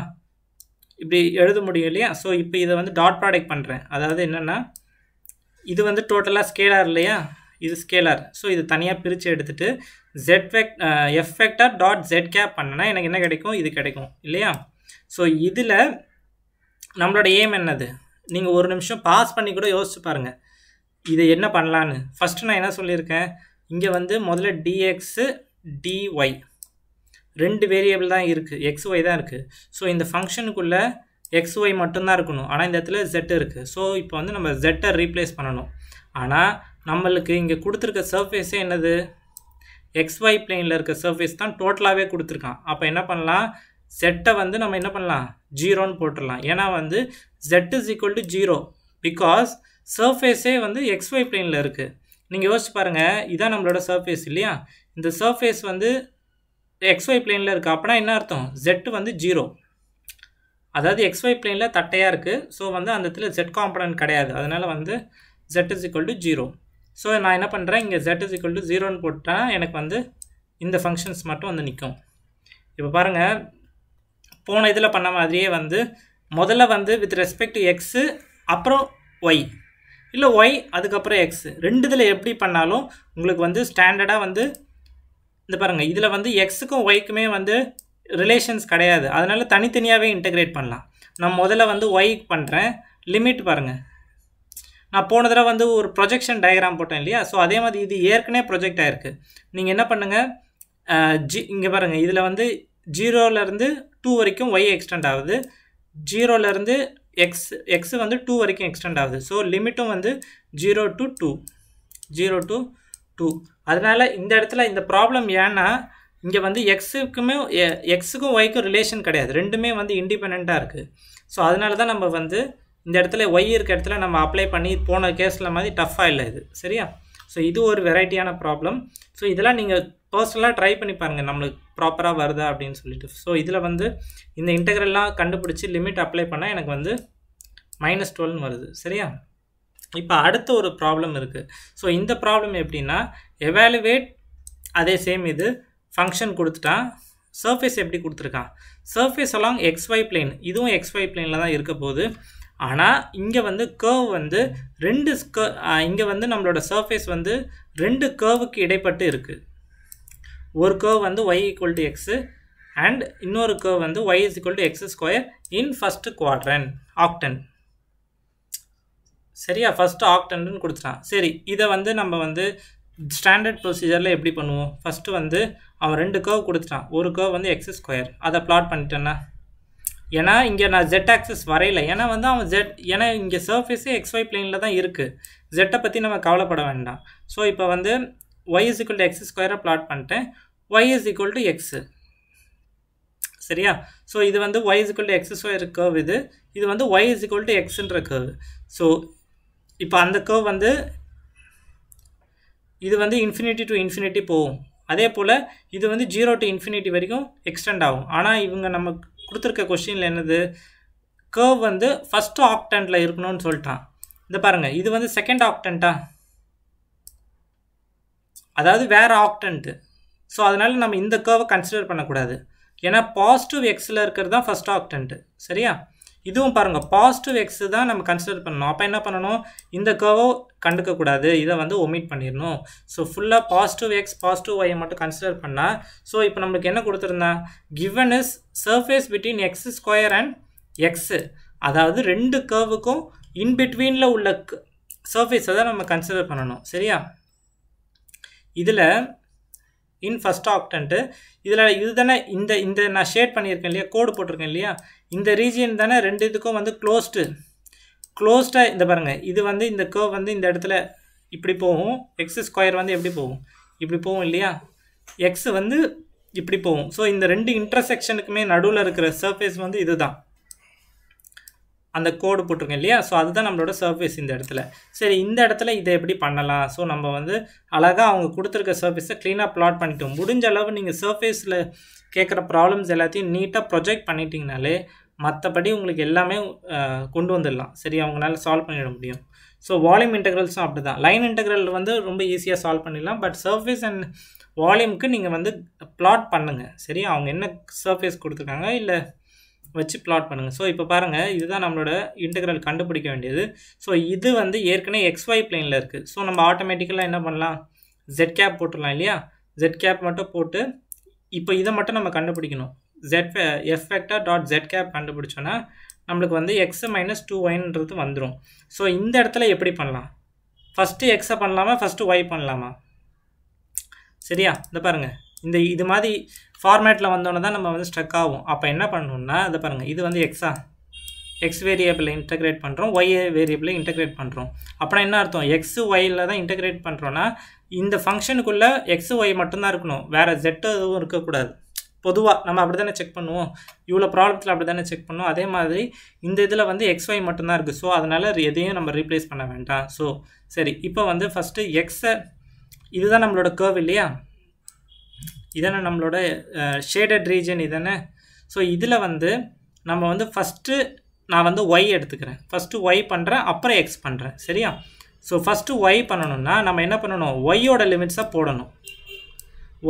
இப்படி எழுத முடியும் இல்லையா சோ இப்போ இத வந்து டாட் ப்ராடக்ட் பண்றேன் அதாவது என்னன்னா இது வந்து டோட்டலா ஸ்கேலார் இல்லையா இது ஸ்கேலார் சோ இது தனியா பிரிச்சு எடுத்துட்டு z f vector dot z cap பண்ணனா எனக்கு என்ன கிடைக்கும் இது கிடைக்கும் இல்லையா சோ இதுல நம்மளோட aim என்னது நீங்க ஒரு நிமிஷம் பாஸ் பண்ணி கூட யோசிச்சு பாருங்க இது என்ன பண்ணலாம்னு ஃபர்ஸ்ட் நான் என்ன சொல்லிருக்கேன் இங்க வந்து முதல்ல dx dy ரெண்டு வேரியபிள் தான் இருக்கு xy தான் இருக்கு சோ இந்த ஃபங்க்ஷனுக்குள்ள xy மட்டும் தான் இருக்கணும் ஆனா இந்த இடத்துல z இருக்கு சோ இப்போ வந்து நம்ம z அ ரீப்ளேஸ் பண்ணனும் ஆனா நமக்கு இங்க கொடுத்திருக்க சர்ஃபேஸ் என்னது xy பிளேன்ல இருக்க சர்ஃபேஸ் தான் டோட்டலாவே கொடுத்திருக்கான் அப்ப என்ன பண்ணலாம் z-ஐ வந்து நம்ம என்ன பண்ணலாம் zero ன்னு போட்டுறலாம் ஏனா வந்து z = zero because surface-ஏ வந்து xy plane-ல இருக்கு நீங்க யோசிச்சு பாருங்க இதான் நம்மளோட surface இல்லையா இந்த surface வந்து xy plane-ல இருக்கு அப்பனா என்ன அர்த்தம் z வந்து zero அதாவது xy plane-ல தட்டையா இருக்கு சோ வந்து அந்த இடத்துல z component கிடையாது அதனால வந்து z = zero சோ நான் என்ன பண்றேன் இங்க z = zero ன்னு போட்டா எனக்கு வந்து இந்த ஃபங்க்ஷன்ஸ் மட்டும் வந்து நிக்கும் இப்போ பாருங்க போன இதல பண்ண மாதிரியே வந்து முதல்ல வந்து with respect to x அப்புறம் y இல்ல y அதுக்கு அப்புறம் x ரெண்டுதுல எப்படி பண்ணாலும் உங்களுக்கு வந்து ஸ்டாண்டர்டா வந்து இந்த பாருங்க இதுல வந்து x க்கும் y க்குமே வந்து ரிலேஷன்ஸ் கிடையாது அதனால தனித்தனியாவே இன்டகிரேட் பண்ணலாம் நான் முதல்ல வந்து y பண்றேன் லிமிட் பாருங்க நான் போன தடவை வந்து ஒரு ப்ரொஜெக்ஷன் டயகிராம் போட்டேன் இல்லையா சோ அதே மாதிரி இது ஏற்கனவே ப்ரொஜெக்ட் ஆயிருக்கு நீங்க என்ன பண்ணுங்க இங்க பாருங்க இதுல வந்து zero ல இருந்து two வரைக்கும் y எக்ஸ்டெண்ட் ஆகுது zero ல இருந்து x x வந்து two வரைக்கும் எக்ஸ்டெண்ட் ஆகுது சோ லிமிட்டும் வந்து zero to two zero to two அதனால இந்த இடத்துல இந்த ப்ராப்ளம் ஏன்னா இங்க வந்து x க்குமே x க்கும் y க்கும் ரிலேஷன் கிடையாது ரெண்டுமே வந்து இன்டிபெண்டன்ட்டா இருக்கு சோ அதனால தான் நம்ம வந்து இந்த இடத்துல y இருக்க இடத்துல நம்ம அப்ளை பண்ணி போன கேஸ்ல மாதிரி டஃபா இல்ல இது சரியா சோ இது ஒரு வெரைட்டியான ப்ராப்ளம் சோ இதெல்லாம் நீங்க Personally try பண்ணி பாருங்க நமக்கு ப்ராப்பரா வருதா அப்படினு சொல்லிட்டு சோ இதுல வந்து இந்த இன்டெகிரல்லாம் கண்டுபிடிச்சு லிமிட் அப்ளை பண்ணா எனக்கு வந்து minus twelve னு வருது சரியா இப்போ அடுத்து ஒரு ப்ராப்ளம் இருக்கு சோ இந்த ப்ராப்ளம் எப்படினா எவாலுவேட் அதே சேம் இது ஃபங்க்ஷன் கொடுத்துட்டான் சர்ஃபேஸ் எப்படி கொடுத்திருக்கான் சர்ஃபேஸ் along xy plane இதுவும் xy planeல தான் இருக்க போகுது ஆனா இங்க வந்து கர்வ் வந்து ரெண்டு இங்க வந்து நம்மளோட சர்ஃபேஸ் வந்து ரெண்டு கர்வுக்கு இடைப்பட்டு இருக்கு ஒரு curve வந்து y equal to x and இன்னொரு curve வந்து y is equal to x square in first quadrant octant சரியா first octant னு கொடுத்துட்டான் சரி இத வந்து நம்ம வந்து ஸ்டாண்டர்ட் ப்ரொசீஜர்ல எப்படி பண்ணுவோம் ஃபர்ஸ்ட் வந்து அவன் ரெண்டு curve கொடுத்துட்டான் ஒரு curve வந்து x square அத பிளாட் பண்ணிட்டேன்னா ஏனா இங்க நான் z axis வரையல ஏனா வந்து அவன் z ஏனா இங்க surface xy planeல தான் இருக்கு z பத்தி நம்ம கவலைப்பட வேண்டாம் சோ இப்போ வந்து y is equal to x square plot பண்ணிட்டேன் y is equal to x சரியா சோ இது வந்து y is equal to x square curve இது இது வந்து y is equal to x ன்ற curve சோ இப்போ அந்த curve வந்து இது வந்து infinity to infinity போகும் அதே போல இது வந்து zero to infinity வரைக்கும் extend ஆகும் ஆனா இவங்க நம்ம கொடுத்திருக்க क्वेश्चनல என்னது curve வந்து first octantல இருக்கணும்னு சொல்றான் இத பாருங்க இது வந்து second octantா அதாவது வேற octant சோ அதனால நம்ம இந்த curve கன்சிடர் பண்ண கூடாது ஏனா பாசிட்டிவ் x ல இருக்குது தான் first octant சரியா இதுவும் பாருங்க பாசிட்டிவ் x தான் நம்ம கன்சிடர் பண்ணனும் அப்ப என்ன பண்ணனும் இந்த curve கண்டுக்க கூடாது இத வந்து ஒமிட் பண்ணிரணும் சோ ஃபுல்லா பாசிட்டிவ் x பாசிட்டிவ் y மட்டும் கன்சிடர் பண்ணா சோ இப்போ நமக்கு என்ன கொடுத்திருந்தா given is surface between x square and x அதாவது ரெண்டு curveக்கும் in between ல உள்ள surface அத நம்ம கன்சிடர் பண்ணனும் சரியா இதுல in first octant இதுல இதுதானே இந்த இந்த நான் ஷேட் பண்ணியிருக்கேன் இல்லையா கோட் போட்டுர்க்கேன் இல்லையா இந்த ரீஜியன் தானே ரெண்டு இதுக்கும் வந்து க்ளோஸ்ட் க்ளோஸ்டா இந்த பாருங்க இது வந்து இந்த கர்வ் வந்து இந்த இடத்துல இப்படி போவும் x ஸ்கொயர் வந்து எப்படி போவும் இப்படி போவும் இல்லையா x வந்து இப்படி போவும் சோ இந்த ரெண்டு இன்டர்செக்ஷனுக்குமே நடுவுல இருக்கிற சர்ஃபேஸ் வந்து இதுதான் அந்த கோட் போட்டுர்க்கேன் இல்லையா சோ அதுதான் நம்மளோட சர்ஃபேஸ் இந்த இடத்துல சரி இந்த இடத்துல இத எப்படி பண்ணலாம் சோ நம்ம வந்து அழகா அவங்க கொடுத்திருக்க சர்ஃபேஸை க்ளீனா பிளாட் பண்ணிட்டோம் முடிஞ்ச அளவு நீங்க சர்ஃபேஸ்ல கேக்குற ப்ராப்ளம்ஸ் எல்லாத்தையும் நீட்டா ப்ராஜெக்ட் பண்ணிட்டீங்கனாலே மத்தபடி உங்களுக்கு எல்லாமே கொண்டு வந்துடலாம் சரியா அவங்களால சால்வ் பண்ணிட முடியும் சோ வால்யூம் இன்டெகிரல்ஸும் அப்படிதான் லைன் இன்டெகிரல் வந்து ரொம்ப ஈஸியா சால்வ் பண்ணிடலாம் பட் சர்ஃபேஸ் அண்ட் வால்யூம்க்கு நீங்க வந்து பிளாட் பண்ணுங்க சரியா அவங்க என்ன சர்ஃபேஸ் கொடுத்திருக்காங்க இல்ல வச்சு பிளாட் பண்ணுங்க சோ இப்போ பாருங்க இதுதான் நம்மளோட இன்டெகிரல் கண்டுபிடிக்க வேண்டியது சோ இது வந்து ஏற்கனவே xy பிளேன்ல இருக்கு சோ நம்ம ஆட்டோமேட்டிக்கலா என்ன பண்ணலாம் z கேப் போட்டுறலாம் இல்லையா z கேப் மட்டும் போட்டு இப்போ இத மட்டும் நம்ம கண்டுபிடிக்கணும் z f vector dot z cap கண்டுபிடிச்சோம்னா நமக்கு வந்து x - two y ன்றது வந்துரும் சோ இந்த இடத்துல எப்படி பண்ணலாம் ஃபர்ஸ்ட் x பண்ணலாமா ஃபர்ஸ்ட் y பண்ணலாமா சரியா இத பாருங்க இந்த இது மாதிரி ஃபார்மட்ல வந்தோம்னா தான் நம்ம வந்து ஸ்ட்ரக் ஆகும் அப்ப என்ன பண்ணனும்னா அத பாருங்க இது வந்து x ஆ x வேரியபிளை இன்டகிரேட் பண்றோம் y வேரியபிளை இன்டகிரேட் பண்றோம் அப்பனா என்ன அர்த்தம் x y ல தான் இன்டகிரேட் பண்றோம்னா இந்த ஃபங்க்ஷனுக்குள்ள x y மட்டும் தான் இருக்கணும் வேற z எதுவும் இருக்க கூடாது பொதுவா நம்ம அப்படிதானே செக் பண்ணுவோம் இவ்ளோ ப்ராப்ளம்ஸ்ல அப்படிதானே செக் பண்ணுவோம் அதே மாதிரி இந்த இதுல வந்து x y மட்டும் தான் இருக்கு சோ அதனால எதையும் நம்ம ரீப்ளேஸ் பண்ண வேண்டாம் சோ சரி இப்போ வந்து ஃபர்ஸ்ட் x இதுதான் நம்மளோட கர்வ் இல்லையா இதான நம்மளோட ஷேடட் ரீஜன் இதானே சோ இதுல வந்து நம்ம வந்து ஃபர்ஸ்ட் நான் வந்து y எடுத்துக்கிறேன் ஃபர்ஸ்ட் y பண்றேன் அப்புறம் x பண்றேன் சரியா சோ ஃபர்ஸ்ட் y பண்ணனும்னா நம்ம என்ன பண்ணனும் y ஓட லிமிட்ஸ போடணும்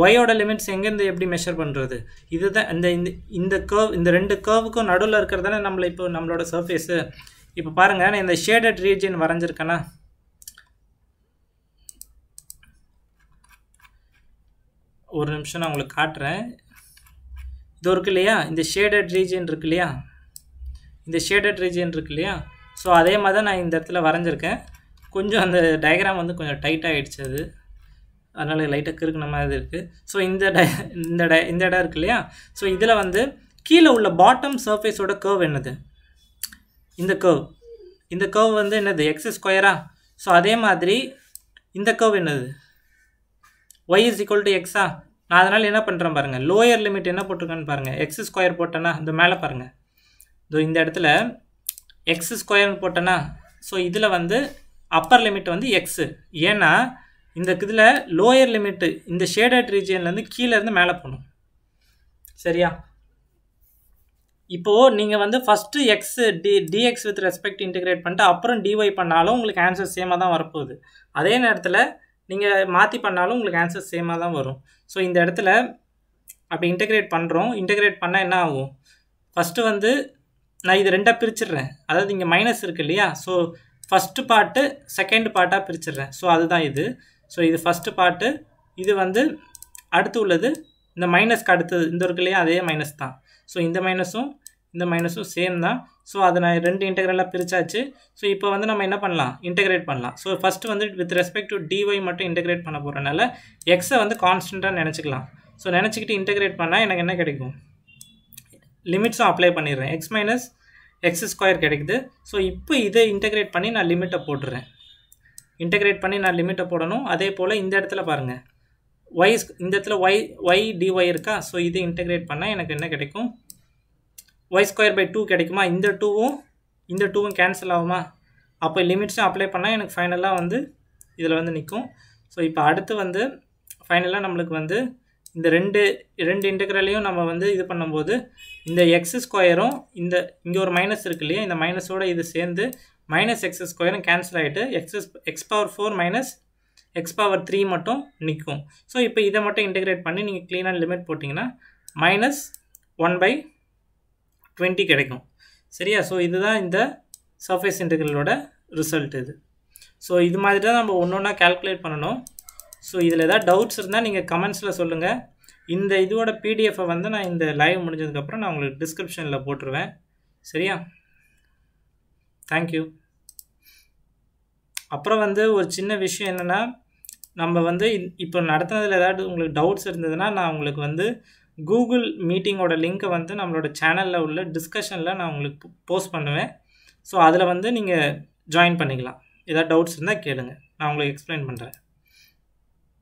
y ஓட லிமிட்ஸ் எங்க இருந்து எப்படி மெஷர் பண்றது இதுதான் இந்த இந்த கர்வ் இந்த ரெண்டு கர்வுக்கு நடுவுல இருக்குறதானே நம்ம இப்போ நம்மளோட சர்ஃபேஸ் இப்போ பாருங்க நான் இந்த ஷேடட் ரீஜன் வரைஞ்சிருக்கேனா ஒரு நிமிஷம் நான் உங்களுக்கு காட்றேன் இது இருக்கு இல்லையா இந்த ஷேடட் ரீஜன் இருக்கு இல்லையா இந்த ஷேடட் ரீஜன் இருக்கு இல்லையா சோ அதே மாதிரி நான் இந்த இடத்துல வரைஞ்சிருக்கேன் கொஞ்சம் அந்த டயகிராம் வந்து கொஞ்சம் டைட் ஆயிடுச்சு அது அதனால லைட்டா கிறுக்குன மாதிரி இருக்கு சோ இந்த இந்த இந்த இடம் இருக்கு இல்லையா சோ இதுல வந்து கீழ உள்ள பாட்டம் சர்ஃபேஸ் ஓட கர்வ் என்னது இந்த கர்வ் இந்த கர்வ் வந்து என்னது x ஸ்கொயரா சோ அதே மாதிரி இந்த கர்வ் என்னது y is equal to x ஆ நான் அதனால என்ன பண்றேன் பாருங்க லோயர் லிமிட் என்ன போட்டுருக்கான்னு பாருங்க x ஸ்கொயர் போட்டனா இந்த மேல பாருங்க இது இந்த இடத்துல x ஸ்கொயர் போட்டனா சோ இதுல வந்து அப்பர் லிமிட் வந்து x ஏனா இந்த இதுல லோயர் லிமிட் இந்த ஷேடட் ரீஜியன்ல இருந்து கீழ இருந்து மேல போணும் சரியா இப்போ நீங்க வந்து first x dx with respect to integrate பண்ணிட்டு அப்புறம் dy பண்ணாலும் உங்களுக்கு ஆன்சர் சேமா தான் வர போகுது அதே நேரத்துல நீங்க மாத்தி பண்ணாலும் உங்களுக்கு ஆன்சர் சேமா தான் வரும் சோ இந்த இடத்துல அப்படி இன்டகிரேட் பண்றோம் இன்டகிரேட் பண்ணா என்ன ஆகும் first வந்து நான் இது ரெண்டா பிரிச்சிடுறேன் அதாவது இங்க மைனஸ் இருக்கு இல்லையா சோ first பார்ட் செகண்ட் பார்ட்டா பிரிச்சிடுறேன் சோ அதுதான் இது சோ இது first பார்ட் இது வந்து அடுத்து உள்ளது இந்த மைனஸ் க அடுத்து இந்த இருக்கு இல்லையா அதே மைனஸ் தான் சோ இந்த மைனஸும் இந்த மைனஸும் சேம் தான் சோ அத நான் ரெண்டு இன்டகிரலா பிரிச்சாச்சு சோ இப்போ வந்து நம்ம என்ன பண்ணலாம் இன்டகிரேட் பண்ணலாம் சோ ஃபர்ஸ்ட் வந்து with respect to dy மட்டும் இன்டகிரேட் பண்ண போறனால x வந்து கான்ஸ்டன்ட்டா நினைச்சுக்கலாம் சோ நினைச்சிட்டு இன்டகிரேட் பண்ணா எனக்கு என்ன கிடைக்கும் லிமிட்ஸ் அப்ளை பண்ணிறேன் x - x2 கிடைக்குது சோ இப்போ இத இன்டகிரேட் பண்ணி நான் லிமிட்ட போடுறேன் இன்டகிரேட் பண்ணி நான் லிமிட்ட போடணும் அதே போல இந்த இடத்துல பாருங்க y இந்த இடத்துல y y dy இருக்கா சோ இத இன்டகிரேட் பண்ணா எனக்கு என்ன கிடைக்கும் y squared by two கிடைக்குமா இந்த two உம் இந்த two உம் கேன்சல் ஆகுமா அப்ப லிமிட்ஸ் அப்ளை பண்ணா எனக்கு ஃபைனலா வந்து இதல வந்து நிக்கும் சோ இப்போ அடுத்து வந்து ஃபைனலா நமக்கு வந்து இந்த ரெண்டு ரெண்டு இன்டகிரலையும் நம்ம வந்து இது பண்ணும்போது இந்த x squared உம் இந்த இங்க ஒரு மைனஸ் இருக்கு இல்லையா இந்த மைனஸோட இது சேர்ந்து minus x squared உம் கேன்சல் ஆயிட்டு x four minus x three மட்டும் நிக்கும் சோ இப்போ இத மட்டும் இன்டகிரேட் பண்ணி நீங்க க்ளீனா லிமிட் போடிங்கனா minus one by twenty கிடைக்கும் சரியா சோ இதுதான் இந்த சர்ஃபேஸ் இன்டெகிரலோட ரிசல்ட் இது சோ இது மாதிரி தான் நம்ம ஒவ்வொண்ணா கால்குலேட் பண்ணனும் சோ இதுல ஏதாவது டவுட்ஸ் இருந்தா நீங்க கமெண்ட்ஸ்ல சொல்லுங்க இந்த இதோட பிடிஎஃப் வந்து நான் இந்த லைவ் முடிஞ்சதுக்கு அப்புறம் நான் உங்களுக்கு டிஸ்கிரிப்ஷன்ல போட்டுருவேன் சரியா Thank you அப்புறம் வந்து ஒரு சின்ன விஷயம் என்னன்னா நம்ம வந்து இப்போ நடத்துனதுல ஏதாவது உங்களுக்கு டவுட்ஸ் இருந்ததுனா நான் உங்களுக்கு வந்து Google meeting oda link வந்து நம்மளோட சேனல்ல உள்ள டிஸ்கஷன்ல நான் உங்களுக்கு போஸ்ட் பண்ணுவேன் சோ அதுல வந்து நீங்க ஜாயின் பண்ணிக்கலாம் ஏதாவது டவுட்ஸ் இருந்தா கேளுங்க நான் உங்களுக்கு எக்ஸ்பிளைன் பண்றேன்